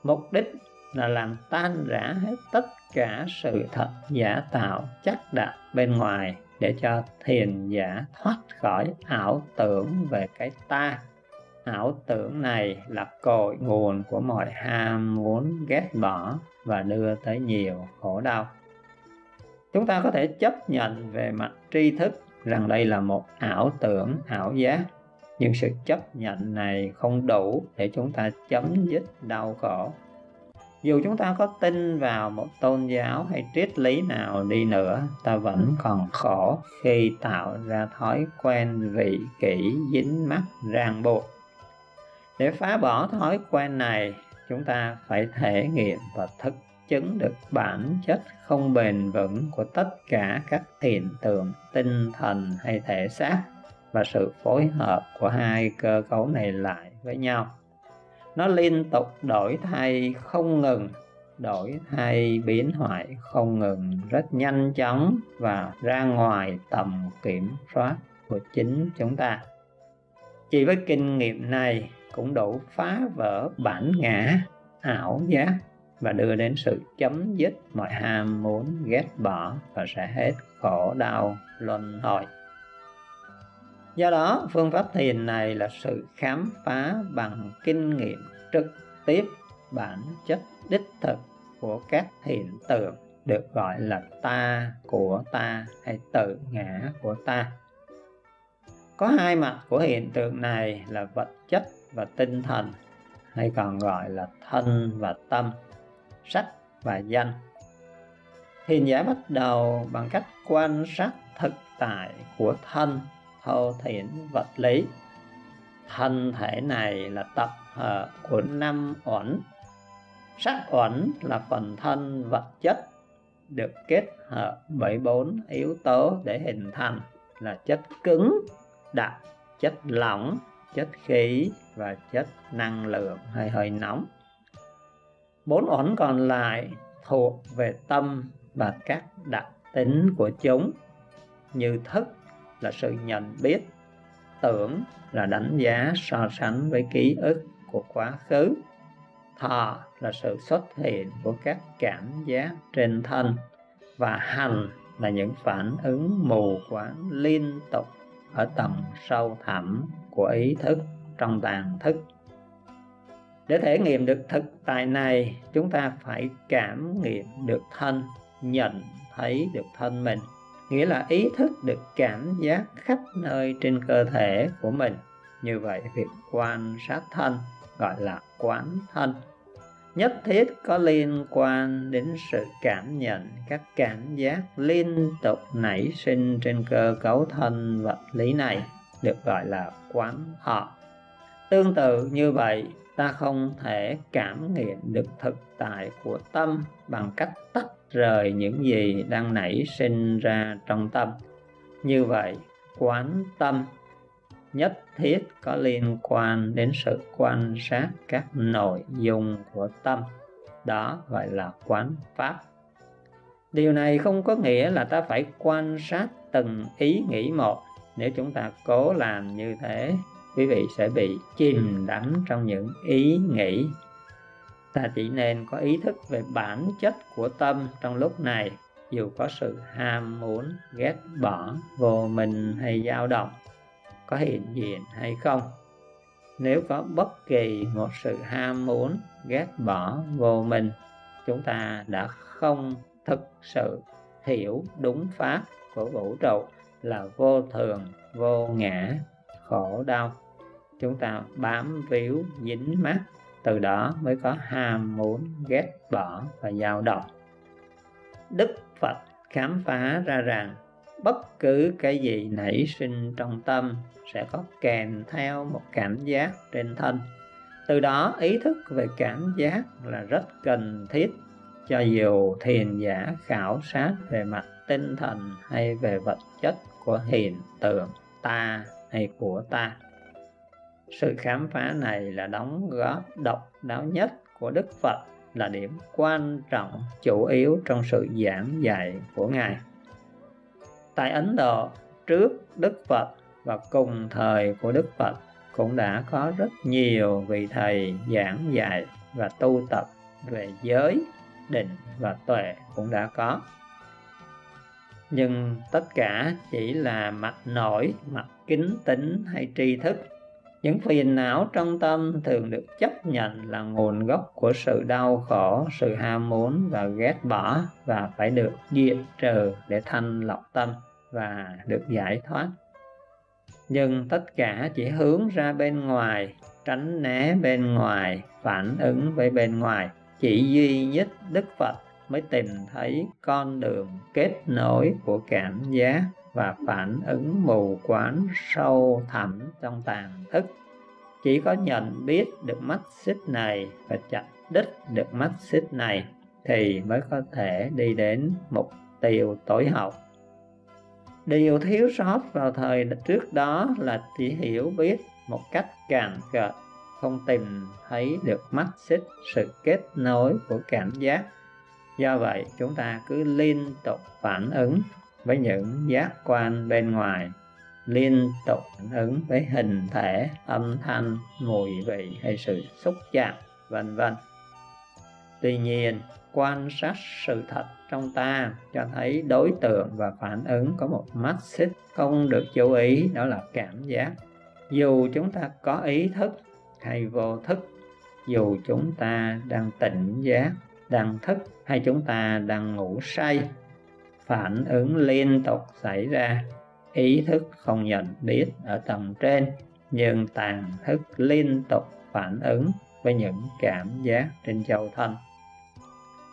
Mục đích là làm tan rã hết tất cả sự thật giả tạo chắc đạt bên ngoài, để cho thiền giả thoát khỏi ảo tưởng về cái ta. Ảo tưởng này là cội nguồn của mọi ham muốn, ghét bỏ và đưa tới nhiều khổ đau. Chúng ta có thể chấp nhận về mặt tri thức rằng đây là một ảo tưởng, ảo giác, nhưng sự chấp nhận này không đủ để chúng ta chấm dứt đau khổ. Dù chúng ta có tin vào một tôn giáo hay triết lý nào đi nữa, ta vẫn còn khổ khi tạo ra thói quen vị kỷ, dính mắc, ràng buộc. Để phá bỏ thói quen này, chúng ta phải thể nghiệm và thực chứng được bản chất không bền vững của tất cả các hiện tượng tinh thần hay thể xác, và sự phối hợp của hai cơ cấu này lại với nhau. Nó liên tục đổi thay không ngừng, đổi thay biến hoại không ngừng, rất nhanh chóng và ra ngoài tầm kiểm soát của chính chúng ta. Chỉ với kinh nghiệm này cũng đủ phá vỡ bản ngã, ảo giác và đưa đến sự chấm dứt mọi ham muốn, ghét bỏ và sẽ hết khổ đau luân hồi. Do đó, phương pháp thiền này là sự khám phá bằng kinh nghiệm trực tiếp bản chất đích thực của các hiện tượng được gọi là ta của ta hay tự ngã của ta. Có hai mặt của hiện tượng này là vật chất và tinh thần, hay còn gọi là thân và tâm, sắc và danh. Thiền giả bắt đầu bằng cách quan sát thực tại của thân, thô thiển vật lý. Thân thể này là tập hợp của năm uẩn. Sắc uẩn là phần thân vật chất được kết hợp bởi bốn yếu tố để hình thành là chất cứng, đặc, chất lỏng, chất khí và chất năng lượng hay hơi nóng. Bốn uẩn còn lại thuộc về tâm và các đặc tính của chúng, như thức là sự nhận biết, tưởng là đánh giá so sánh với ký ức của quá khứ, thọ là sự xuất hiện của các cảm giác trên thân, và hành là những phản ứng mù quáng liên tục ở tầng sâu thẳm của ý thức trong tàng thức. Để thể nghiệm được thực tại này, chúng ta phải cảm nghiệm được thân, nhận thấy được thân mình, nghĩa là ý thức được cảm giác khắp nơi trên cơ thể của mình. Như vậy, việc quan sát thân gọi là quán thân, nhất thiết có liên quan đến sự cảm nhận các cảm giác liên tục nảy sinh trên cơ cấu thân vật lý này, được gọi là quán thọ. Tương tự như vậy, ta không thể cảm nghiệm được thực tại của tâm bằng cách tách rời những gì đang nảy sinh ra trong tâm. Như vậy, quán tâm nhất thiết có liên quan đến sự quan sát các nội dung của tâm, đó gọi là quán pháp. Điều này không có nghĩa là ta phải quan sát từng ý nghĩ một. Nếu chúng ta cố làm như thế, quý vị sẽ bị chìm đắm trong những ý nghĩ. Ta chỉ nên có ý thức về bản chất của tâm trong lúc này, dù có sự ham muốn, ghét bỏ, vô minh hay dao động có hiện diện hay không. Nếu có bất kỳ một sự ham muốn, ghét bỏ, vô minh, chúng ta đã không thực sự hiểu đúng pháp của vũ trụ là vô thường, vô ngã, khổ đau. Chúng ta bám víu, dính mắc, từ đó mới có ham muốn, ghét bỏ và dao động. Đức Phật khám phá ra rằng bất cứ cái gì nảy sinh trong tâm sẽ có kèm theo một cảm giác trên thân. Từ đó ý thức về cảm giác là rất cần thiết, cho dù thiền giả khảo sát về mặt tinh thần hay về vật chất của hiện tượng ta hay của ta. Sự khám phá này là đóng góp độc đáo nhất của Đức Phật, là điểm quan trọng chủ yếu trong sự giảng dạy của Ngài. Tại Ấn Độ, trước Đức Phật và cùng thời của Đức Phật cũng đã có rất nhiều vị thầy giảng dạy và tu tập về giới, định và tuệ cũng đã có. Nhưng tất cả chỉ là mặt nổi, mặt kính tính hay tri thức. Những phiền não trong tâm thường được chấp nhận là nguồn gốc của sự đau khổ, sự ham muốn và ghét bỏ, và phải được diệt trừ để thanh lọc tâm và được giải thoát. Nhưng tất cả chỉ hướng ra bên ngoài, tránh né bên ngoài, phản ứng với bên ngoài. Chỉ duy nhất Đức Phật mới tìm thấy con đường kết nối của cảm giác và phản ứng mù quáng sâu thẳm trong tàng thức. Chỉ có nhận biết được mắt xích này và chặt đứt được mắt xích này thì mới có thể đi đến mục tiêu tối hậu. Điều thiếu sót vào thời trước đó là chỉ hiểu biết một cách cạn cợt, không tìm thấy được mắt xích sự kết nối của cảm giác. Do vậy, chúng ta cứ liên tục phản ứng với những giác quan bên ngoài, liên tục phản ứng với hình thể, âm thanh, mùi vị hay sự xúc chạm, vân vân. Tuy nhiên, quan sát sự thật trong ta cho thấy đối tượng và phản ứng có một mắt xích không được chú ý, đó là cảm giác. Dù chúng ta có ý thức hay vô thức, dù chúng ta đang tỉnh giác, đang thức hay chúng ta đang ngủ say, phản ứng liên tục xảy ra. Ý thức không nhận biết ở tầng trên, nhưng tàng thức liên tục phản ứng với những cảm giác trên châu thân.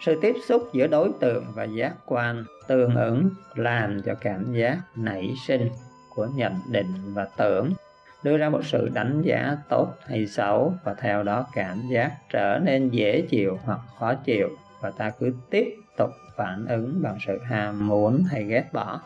Sự tiếp xúc giữa đối tượng và giác quan tương ứng làm cho cảm giác nảy sinh của nhận định và tưởng, đưa ra một sự đánh giá tốt hay xấu, và theo đó cảm giác trở nên dễ chịu hoặc khó chịu, và ta cứ tiếp tục phản ứng bằng sự ham muốn hay ghét bỏ.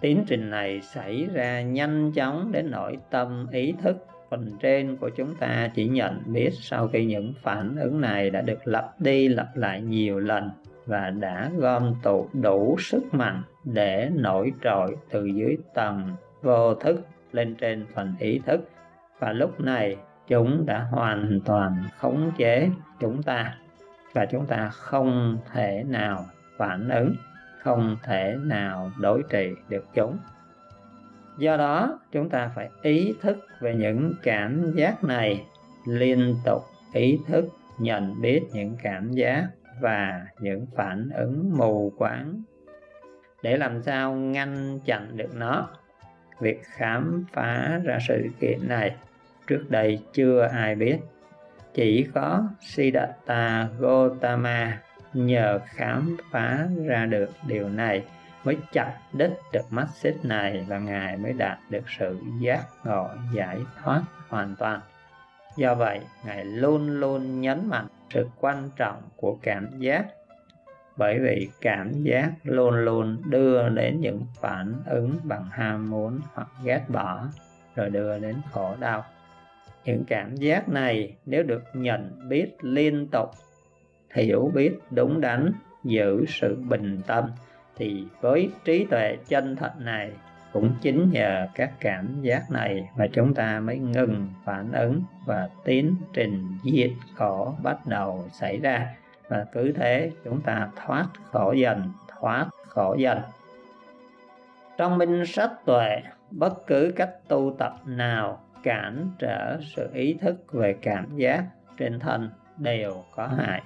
Tiến trình này xảy ra nhanh chóng đến nỗi tâm ý thức phần trên của chúng ta chỉ nhận biết sau khi những phản ứng này đã được lặp đi lặp lại nhiều lần và đã gom tụ đủ sức mạnh để nổi trội từ dưới tầng vô thức lên trên phần ý thức, và lúc này chúng đã hoàn toàn khống chế chúng ta và chúng ta không thể nào phản ứng, không thể nào đối trị được chúng. Do đó, chúng ta phải ý thức về những cảm giác này, liên tục ý thức nhận biết những cảm giác và những phản ứng mù quáng để làm sao ngăn chặn được nó. Việc khám phá ra sự kiện này trước đây chưa ai biết, chỉ có Siddhartha Gotama nhờ khám phá ra được điều này mới chặt đứt được mắt xích này, và Ngài mới đạt được sự giác ngộ giải thoát hoàn toàn. Do vậy, Ngài luôn luôn nhấn mạnh sự quan trọng của cảm giác, bởi vì cảm giác luôn luôn đưa đến những phản ứng bằng ham muốn hoặc ghét bỏ, rồi đưa đến khổ đau. Những cảm giác này nếu được nhận biết liên tục, hiểu biết đúng đắn, giữ sự bình tâm, thì với trí tuệ chân thật này, cũng chính nhờ các cảm giác này mà chúng ta mới ngừng phản ứng và tiến trình diệt khổ bắt đầu xảy ra. Và cứ thế chúng ta thoát khổ dần, thoát khổ dần. Trong minh sách tuệ, bất cứ cách tu tập nào cản trở sự ý thức về cảm giác trên thân đều có hại,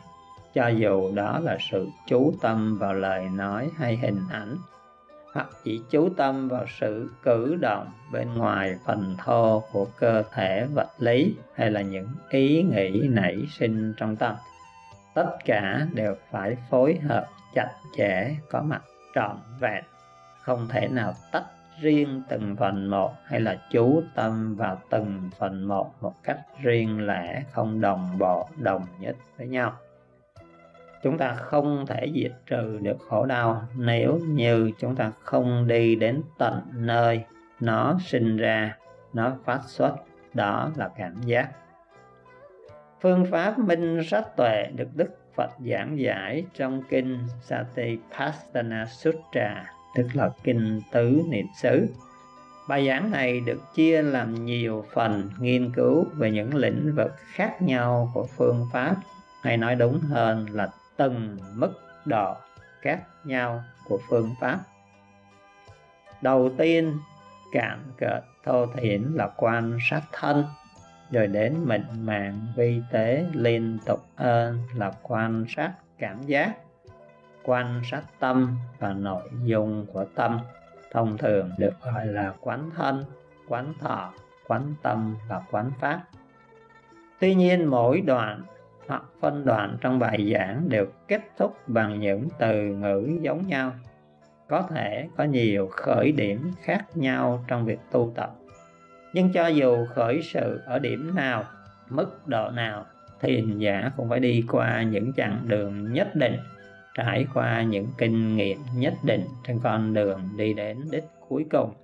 cho dù đó là sự chú tâm vào lời nói hay hình ảnh, hoặc chỉ chú tâm vào sự cử động bên ngoài phần thô của cơ thể vật lý, hay là những ý nghĩ nảy sinh trong tâm. Tất cả đều phải phối hợp chặt chẽ, có mặt trọn vẹn, không thể nào tách riêng từng phần một hay là chú tâm vào từng phần một một cách riêng lẻ, không đồng bộ, đồng nhất với nhau. Chúng ta không thể diệt trừ được khổ đau nếu như chúng ta không đi đến tận nơi nó sinh ra, nó phát xuất, đó là cảm giác. Phương pháp minh sát tuệ được Đức Phật giảng giải trong kinh Satipaṭṭhāna Sutta, tức là kinh tứ niệm xứ. Bài giảng này được chia làm nhiều phần nghiên cứu về những lĩnh vực khác nhau của phương pháp, hay nói đúng hơn là từng mức độ khác nhau của phương pháp. Đầu tiên, cạn cợt thô thiển là quan sát thân, rồi đến mịn màng vi tế liên tục hơn là quan sát cảm giác, quan sát tâm và nội dung của tâm, thông thường được gọi là quán thân, quán thọ, quán tâm và quán pháp. Tuy nhiên, mỗi đoạn hoặc phân đoạn trong bài giảng đều kết thúc bằng những từ ngữ giống nhau. Có thể có nhiều khởi điểm khác nhau trong việc tu tập, nhưng cho dù khởi sự ở điểm nào, mức độ nào, thiền giả cũng phải đi qua những chặng đường nhất định, trải qua những kinh nghiệm nhất định trên con đường đi đến đích cuối cùng.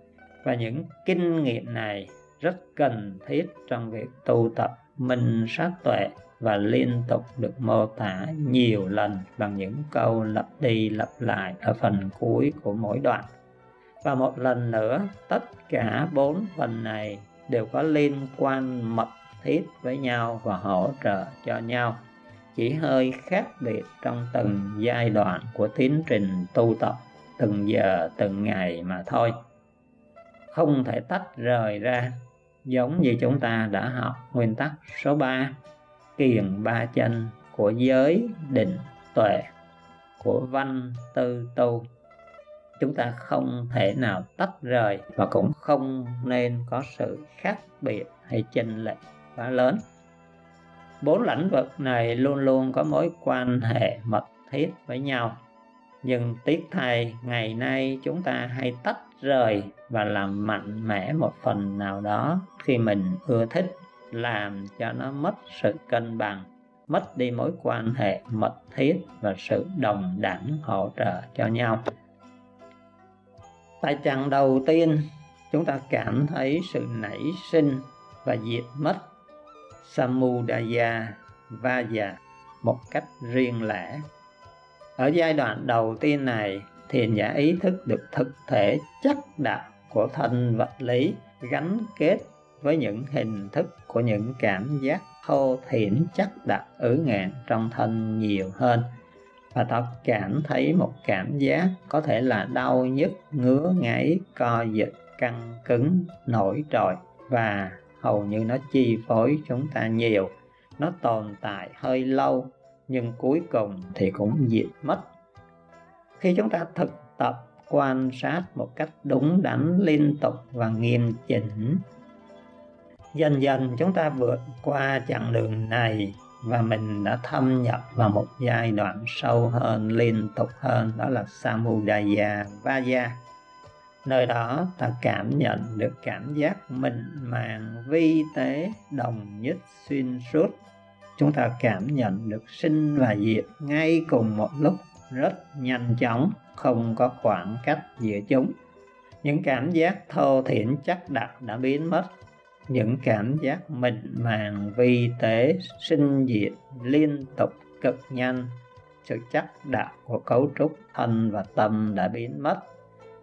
Và những kinh nghiệm này rất cần thiết trong việc tu tập minh sát tuệ, và liên tục được mô tả nhiều lần bằng những câu lặp đi lặp lại ở phần cuối của mỗi đoạn. Và một lần nữa, tất cả bốn phần này đều có liên quan mật thiết với nhau và hỗ trợ cho nhau, chỉ hơi khác biệt trong từng giai đoạn của tiến trình tu tập, từng giờ, từng ngày mà thôi. Không thể tách rời ra, giống như chúng ta đã học nguyên tắc số ba, kiềng ba chân của giới định tuệ, của văn tư tu. Chúng ta không thể nào tách rời và cũng không nên có sự khác biệt hay chênh lệch quá lớn. Bốn lĩnh vực này luôn luôn có mối quan hệ mật thiết với nhau, nhưng tiếc thay ngày nay chúng ta hay tách tách rời và làm mạnh mẽ một phần nào đó khi mình ưa thích, làm cho nó mất sự cân bằng, mất đi mối quan hệ mật thiết và sự đồng đẳng hỗ trợ cho nhau. Tại chặng đầu tiên, chúng ta cảm thấy sự nảy sinh và diệt mất samudaya vaya một cách riêng lẻ. Ở giai đoạn đầu tiên này, thiền giả ý thức được thực thể chắc đạo của thân vật lý gắn kết với những hình thức của những cảm giác thô thiển chắc đặc ứ ngạn trong thân nhiều hơn, và ta cảm thấy một cảm giác có thể là đau nhức, ngứa ngáy, co giật, căng cứng, nổi trội, và hầu như nó chi phối chúng ta nhiều. Nó tồn tại hơi lâu nhưng cuối cùng thì cũng diệt mất. Khi chúng ta thực tập quan sát một cách đúng đắn, liên tục và nghiêm chỉnh, dần dần chúng ta vượt qua chặng đường này và mình đã thâm nhập vào một giai đoạn sâu hơn, liên tục hơn, đó là Samudaya Vaya. Nơi đó ta cảm nhận được cảm giác mịn màng, vi tế, đồng nhất, xuyên suốt. Chúng ta cảm nhận được sinh và diệt ngay cùng một lúc, rất nhanh chóng, không có khoảng cách giữa chúng. Những cảm giác thô thiển chắc đặc đã biến mất. Những cảm giác mịn màng, vi tế, sinh diệt liên tục cực nhanh, sự chắc đặc của cấu trúc thân và tâm đã biến mất.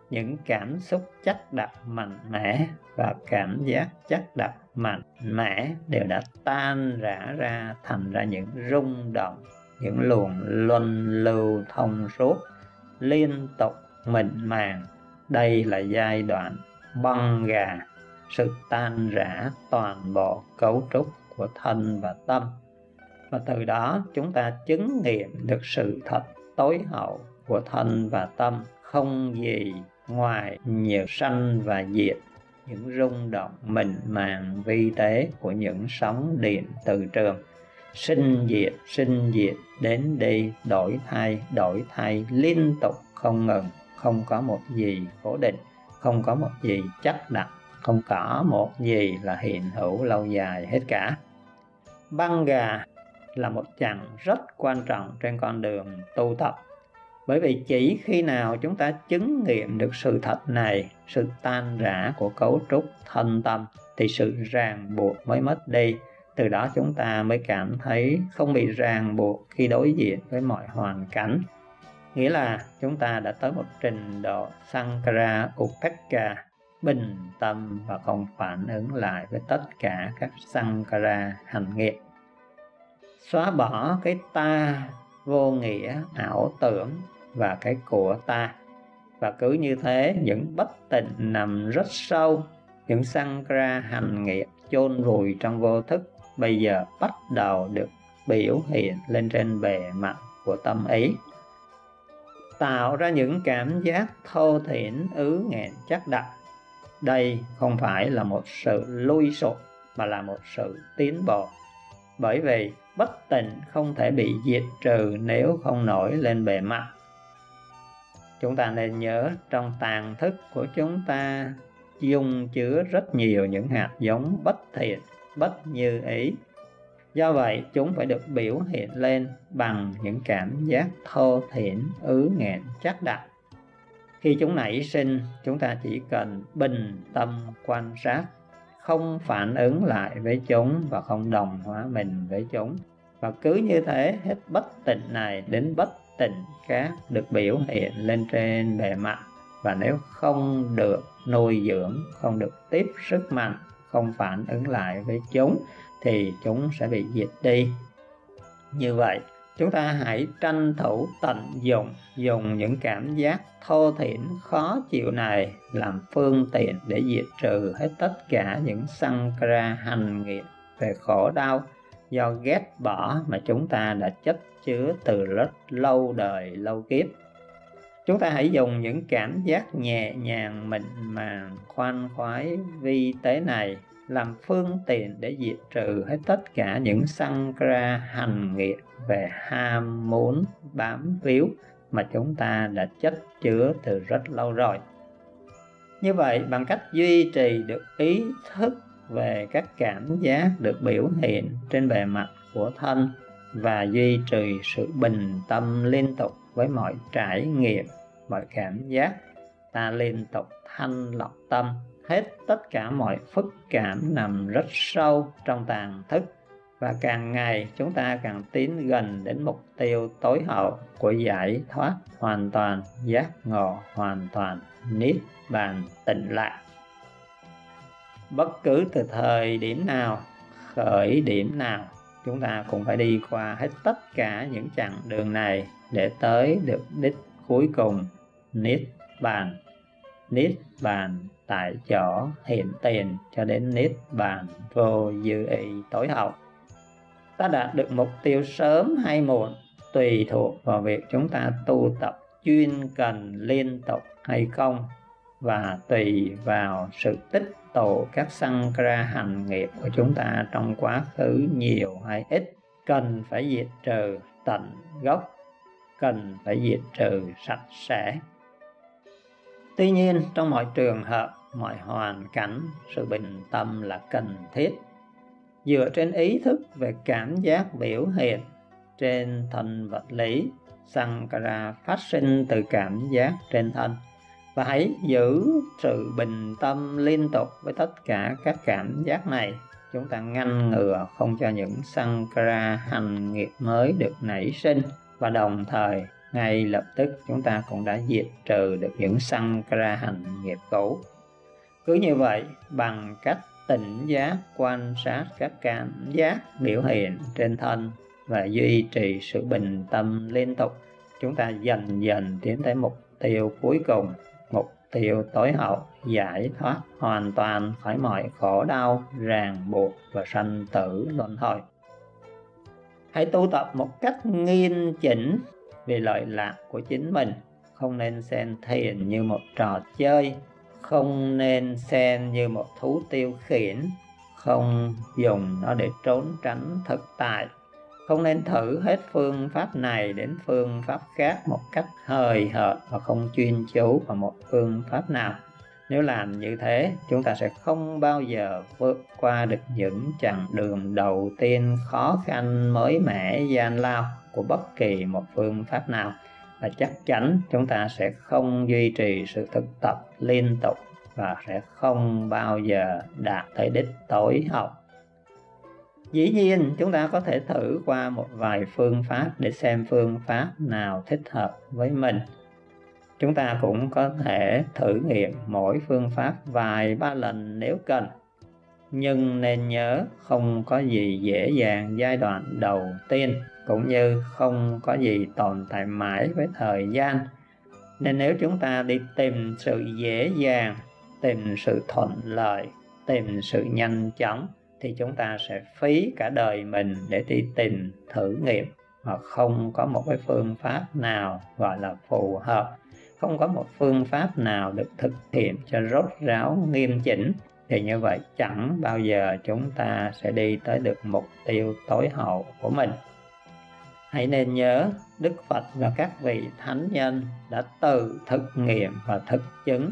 Những cảm xúc chắc đặc mạnh mẽ và cảm giác chắc đặc mạnh mẽ đều đã tan rã ra, thành ra những rung động, những luồng luân lưu thông suốt, liên tục, mịn màng. Đây là giai đoạn băng gà, sự tan rã toàn bộ cấu trúc của thân và tâm, và từ đó chúng ta chứng nghiệm được sự thật tối hậu của thân và tâm, không gì ngoài nhiều sanh và diệt, những rung động mịn màng vi tế của những sóng điện từ trường, sinh diệt, sinh diệt, đến đi, đổi thay, đổi thay, liên tục không ngừng, không có một gì cố định, không có một gì chắc đặc, không có một gì là hiện hữu lâu dài hết cả. Băng gà là một chặng rất quan trọng trên con đường tu tập, bởi vì chỉ khi nào chúng ta chứng nghiệm được sự thật này, sự tan rã của cấu trúc thân tâm, thì sự ràng buộc mới mất đi. Từ đó chúng ta mới cảm thấy không bị ràng buộc khi đối diện với mọi hoàn cảnh. Nghĩa là chúng ta đã tới một trình độ Sankara Upekka, bình tâm và không phản ứng lại với tất cả các Sankara hành nghiệp. Xóa bỏ cái ta vô nghĩa, ảo tưởng và cái của ta. Và cứ như thế, những bất tịnh nằm rất sâu, những Sankara hành nghiệp chôn vùi trong vô thức bây giờ bắt đầu được biểu hiện lên trên bề mặt của tâm ý, tạo ra những cảm giác thô thiển ứ nghẹn chắc đặc. Đây không phải là một sự lui sụp mà là một sự tiến bộ, bởi vì bất tịnh không thể bị diệt trừ nếu không nổi lên bề mặt. Chúng ta nên nhớ, trong tàng thức của chúng ta dung chứa rất nhiều những hạt giống bất thiện, bất như ý. Do vậy, chúng phải được biểu hiện lên bằng những cảm giác thô thiển, ứ nghẹn, chắc đặc. Khi chúng nảy sinh, chúng ta chỉ cần bình tâm quan sát, không phản ứng lại với chúng và không đồng hóa mình với chúng. Và cứ như thế, hết bất tịnh này đến bất tịnh khác được biểu hiện lên trên bề mặt. Và nếu không được nuôi dưỡng, không được tiếp sức mạnh, không phản ứng lại với chúng, thì chúng sẽ bị diệt đi. Như vậy, chúng ta hãy tranh thủ tận dụng, dùng những cảm giác thô thiển khó chịu này làm phương tiện để diệt trừ hết tất cả những Sankara hành nghiệp về khổ đau do ghét bỏ mà chúng ta đã chất chứa từ rất lâu đời lâu kiếp. Chúng ta hãy dùng những cảm giác nhẹ nhàng, mịn màng, khoan khoái, vi tế này làm phương tiện để diệt trừ hết tất cả những Sankara hành nghiệp về ham muốn, bám víu mà chúng ta đã chất chứa từ rất lâu rồi. Như vậy, bằng cách duy trì được ý thức về các cảm giác được biểu hiện trên bề mặt của thân và duy trì sự bình tâm liên tục với mọi trải nghiệm, mọi cảm giác, ta liên tục thanh lọc tâm hết tất cả mọi phức cảm nằm rất sâu trong tàng thức, và càng ngày chúng ta càng tiến gần đến mục tiêu tối hậu của giải thoát hoàn toàn, giác ngộ hoàn toàn, niết bàn tịnh lặng. Bất cứ từ thời điểm nào, khởi điểm nào, chúng ta cũng phải đi qua hết tất cả những chặng đường này để tới được đích cuối cùng, niết bàn. Niết bàn tại chỗ hiện tiền cho đến niết bàn vô dư ý tối hậu. Ta đạt được mục tiêu sớm hay muộn tùy thuộc vào việc chúng ta tu tập chuyên cần liên tục hay không, và tùy vào sự tích tụ các sankara hành nghiệp của chúng ta trong quá khứ nhiều hay ít, cần phải diệt trừ tận gốc, cần phải diệt trừ sạch sẽ. Tuy nhiên, trong mọi trường hợp, mọi hoàn cảnh, sự bình tâm là cần thiết. Dựa trên ý thức về cảm giác biểu hiện trên thân vật lý, sankara phát sinh từ cảm giác trên thân, và hãy giữ sự bình tâm liên tục với tất cả các cảm giác này. Chúng ta ngăn ngừa không cho những sankara hành nghiệp mới được nảy sinh, và đồng thời ngay lập tức chúng ta cũng đã diệt trừ được những sankara hành nghiệp cũ. Cứ như vậy, bằng cách tỉnh giác quan sát các cảm giác biểu hiện trên thân và duy trì sự bình tâm liên tục, chúng ta dần dần tiến tới mục tiêu cuối cùng, mục tiêu tối hậu, giải thoát hoàn toàn khỏi mọi khổ đau, ràng buộc và sanh tử luân hồi. Hãy tu tập một cách nghiêm chỉnh vì lợi lạc của chính mình, không nên xem thiền như một trò chơi, không nên xem như một thú tiêu khiển, không dùng nó để trốn tránh thực tại. Không nên thử hết phương pháp này đến phương pháp khác một cách hời hợt và không chuyên chú vào một phương pháp nào. Nếu làm như thế, chúng ta sẽ không bao giờ vượt qua được những chặng đường đầu tiên khó khăn, mới mẻ, gian lao của bất kỳ một phương pháp nào, và chắc chắn chúng ta sẽ không duy trì sự thực tập liên tục và sẽ không bao giờ đạt tới đích tối hậu. Dĩ nhiên, chúng ta có thể thử qua một vài phương pháp để xem phương pháp nào thích hợp với mình. Chúng ta cũng có thể thử nghiệm mỗi phương pháp vài ba lần nếu cần. Nhưng nên nhớ, không có gì dễ dàng giai đoạn đầu tiên, cũng như không có gì tồn tại mãi với thời gian. Nên nếu chúng ta đi tìm sự dễ dàng, tìm sự thuận lợi, tìm sự nhanh chóng, thì chúng ta sẽ phí cả đời mình để đi tìm thử nghiệm, mà không có một cái phương pháp nào gọi là phù hợp, không có một phương pháp nào được thực hiện cho rốt ráo nghiêm chỉnh, thì như vậy chẳng bao giờ chúng ta sẽ đi tới được mục tiêu tối hậu của mình. Hãy nên nhớ, Đức Phật và các vị thánh nhân đã tự thực nghiệm và thực chứng,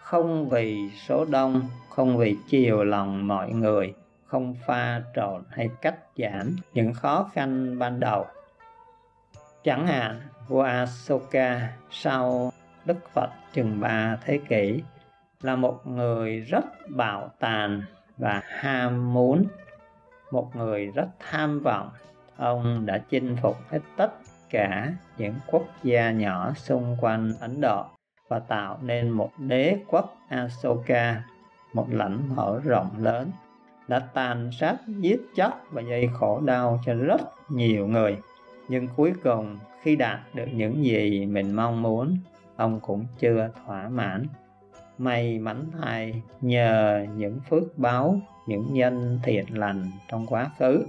không vì số đông, không vì chiều lòng mọi người, không pha trộn hay cắt giảm những khó khăn ban đầu. Chẳng hạn, vua Asoka sau Đức Phật chừng ba thế kỷ là một người rất bạo tàn và ham muốn, một người rất tham vọng. Ông đã chinh phục hết tất cả những quốc gia nhỏ xung quanh Ấn Độ và tạo nên một đế quốc Asoka, một lãnh thổ rộng lớn, đã tàn sát, giết chóc và gây khổ đau cho rất nhiều người. Nhưng cuối cùng, khi đạt được những gì mình mong muốn, ông cũng chưa thỏa mãn. May mắn thay, nhờ những phước báo, những nhân thiện lành trong quá khứ,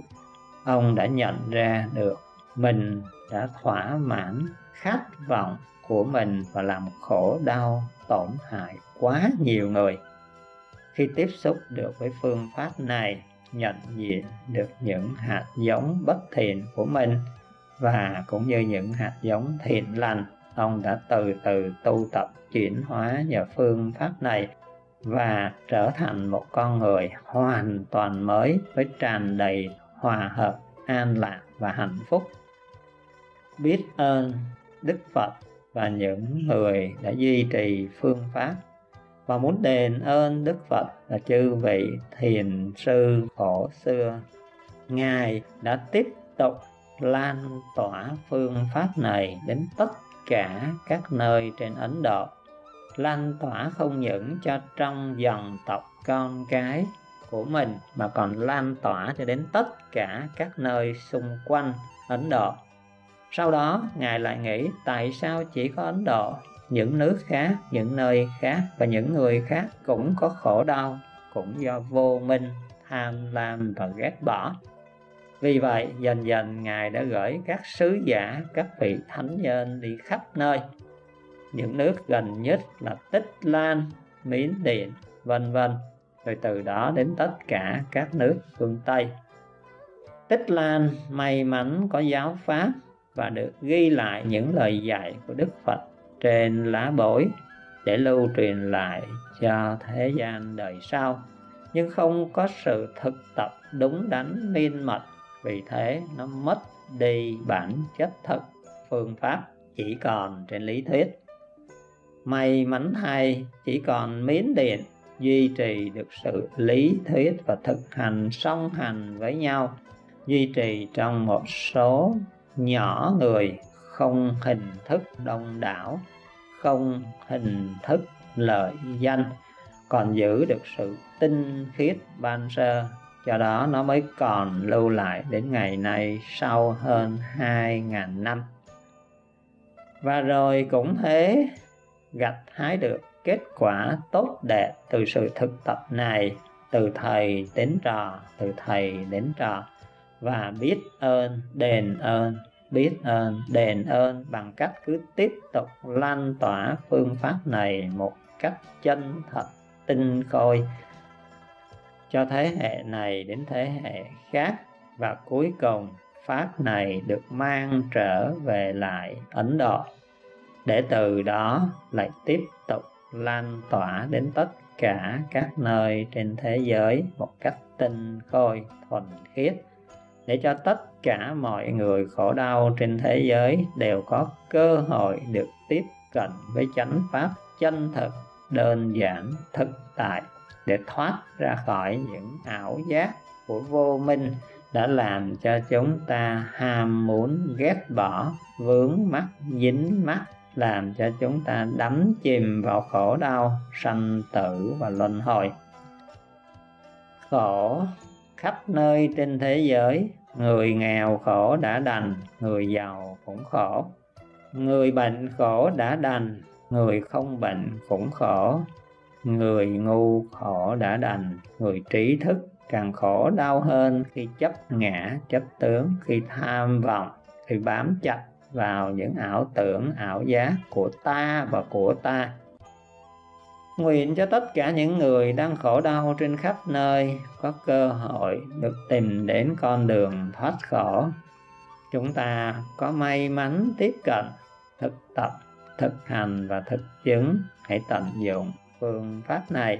ông đã nhận ra được mình đã thỏa mãn khát vọng của mình và làm khổ đau, tổn hại quá nhiều người. Khi tiếp xúc được với phương pháp này, nhận diện được những hạt giống bất thiện của mình và cũng như những hạt giống thiện lành, ông đã từ từ tu tập chuyển hóa nhờ phương pháp này và trở thành một con người hoàn toàn mới với tràn đầy hòa hợp, an lạc và hạnh phúc. Biết ơn Đức Phật và những người đã duy trì phương pháp, và muốn đền ơn Đức Phật là chư vị thiền sư cổ xưa. Ngài đã tiếp tục lan tỏa phương pháp này đến tất cả các nơi trên Ấn Độ, lan tỏa không những cho trong dòng tộc con cái của mình mà còn lan tỏa cho đến tất cả các nơi xung quanh Ấn Độ. Sau đó Ngài lại nghĩ tại sao chỉ có Ấn Độ, những nước khác, những nơi khác và những người khác cũng có khổ đau, cũng do vô minh, tham lam và ghét bỏ. Vì vậy dần dần Ngài đã gửi các sứ giả, các vị thánh nhân đi khắp nơi. Những nước gần nhất là Tích Lan, Miến Điện, vân vân, rồi từ đó đến tất cả các nước phương Tây. Tích Lan may mắn có giáo pháp và được ghi lại những lời dạy của Đức Phật trên lá bổi để lưu truyền lại cho thế gian đời sau, nhưng không có sự thực tập đúng đắn miên mật, vì thế nó mất đi bản chất thực, phương pháp chỉ còn trên lý thuyết. May mắn thay, chỉ còn Miến Điện duy trì được sự lý thuyết và thực hành song hành với nhau, duy trì trong một số nhỏ người, không hình thức đông đảo, không hình thức lợi danh, còn giữ được sự tinh khiết ban sơ, do đó nó mới còn lưu lại đến ngày nay sau hơn hai nghìn năm. Và rồi cũng thế, gặt hái được kết quả tốt đẹp từ sự thực tập này, từ thầy đến trò, từ thầy đến trò, và biết ơn, đền ơn, biết ơn, đền ơn bằng cách cứ tiếp tục lan tỏa phương pháp này một cách chân thật, tinh khôi cho thế hệ này đến thế hệ khác, và cuối cùng pháp này được mang trở về lại Ấn Độ để từ đó lại tiếp tục lan tỏa đến tất cả các nơi trên thế giới một cách tinh khôi, thuần khiết, để cho tất cả mọi người khổ đau trên thế giới đều có cơ hội được tiếp cận với chánh pháp chân thực, đơn giản, thực tại, để thoát ra khỏi những ảo giác của vô minh đã làm cho chúng ta ham muốn, ghét bỏ, vướng mắc, dính mắc, làm cho chúng ta đắm chìm vào khổ đau, sanh tử và luân hồi. Khổ khắp nơi trên thế giới, người nghèo khổ đã đành, người giàu cũng khổ, người bệnh khổ đã đành, người không bệnh cũng khổ, người ngu khổ đã đành, người trí thức càng khổ đau hơn khi chấp ngã, chấp tướng, khi tham vọng, khi bám chặt vào những ảo tưởng, ảo giác của ta và của ta. Nguyện cho tất cả những người đang khổ đau trên khắp nơi có cơ hội được tìm đến con đường thoát khổ. Chúng ta có may mắn tiếp cận, thực tập, thực hành và thực chứng, hãy tận dụng phương pháp này,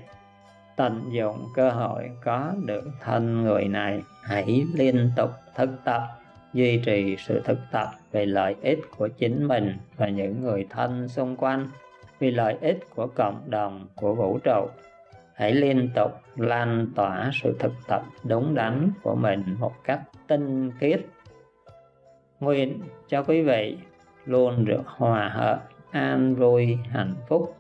tận dụng cơ hội có được thân người này, hãy liên tục thực tập, duy trì sự thực tập về lợi ích của chính mình và những người thân xung quanh, vì lợi ích của cộng đồng, của vũ trụ. Hãy liên tục lan tỏa sự thực tập đúng đắn của mình một cách tinh khiết. Nguyện cho quý vị luôn được hòa hợp, an vui, hạnh phúc.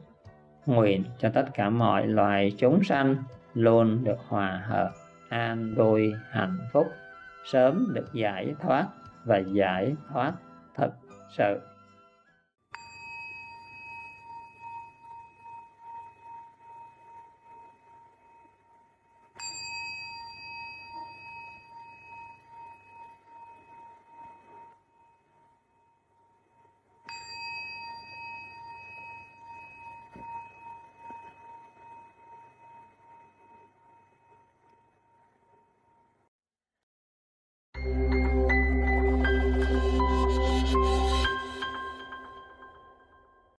Nguyện cho tất cả mọi loài chúng sanh luôn được hòa hợp, an vui, hạnh phúc, sớm được giải thoát và giải thoát thật sự.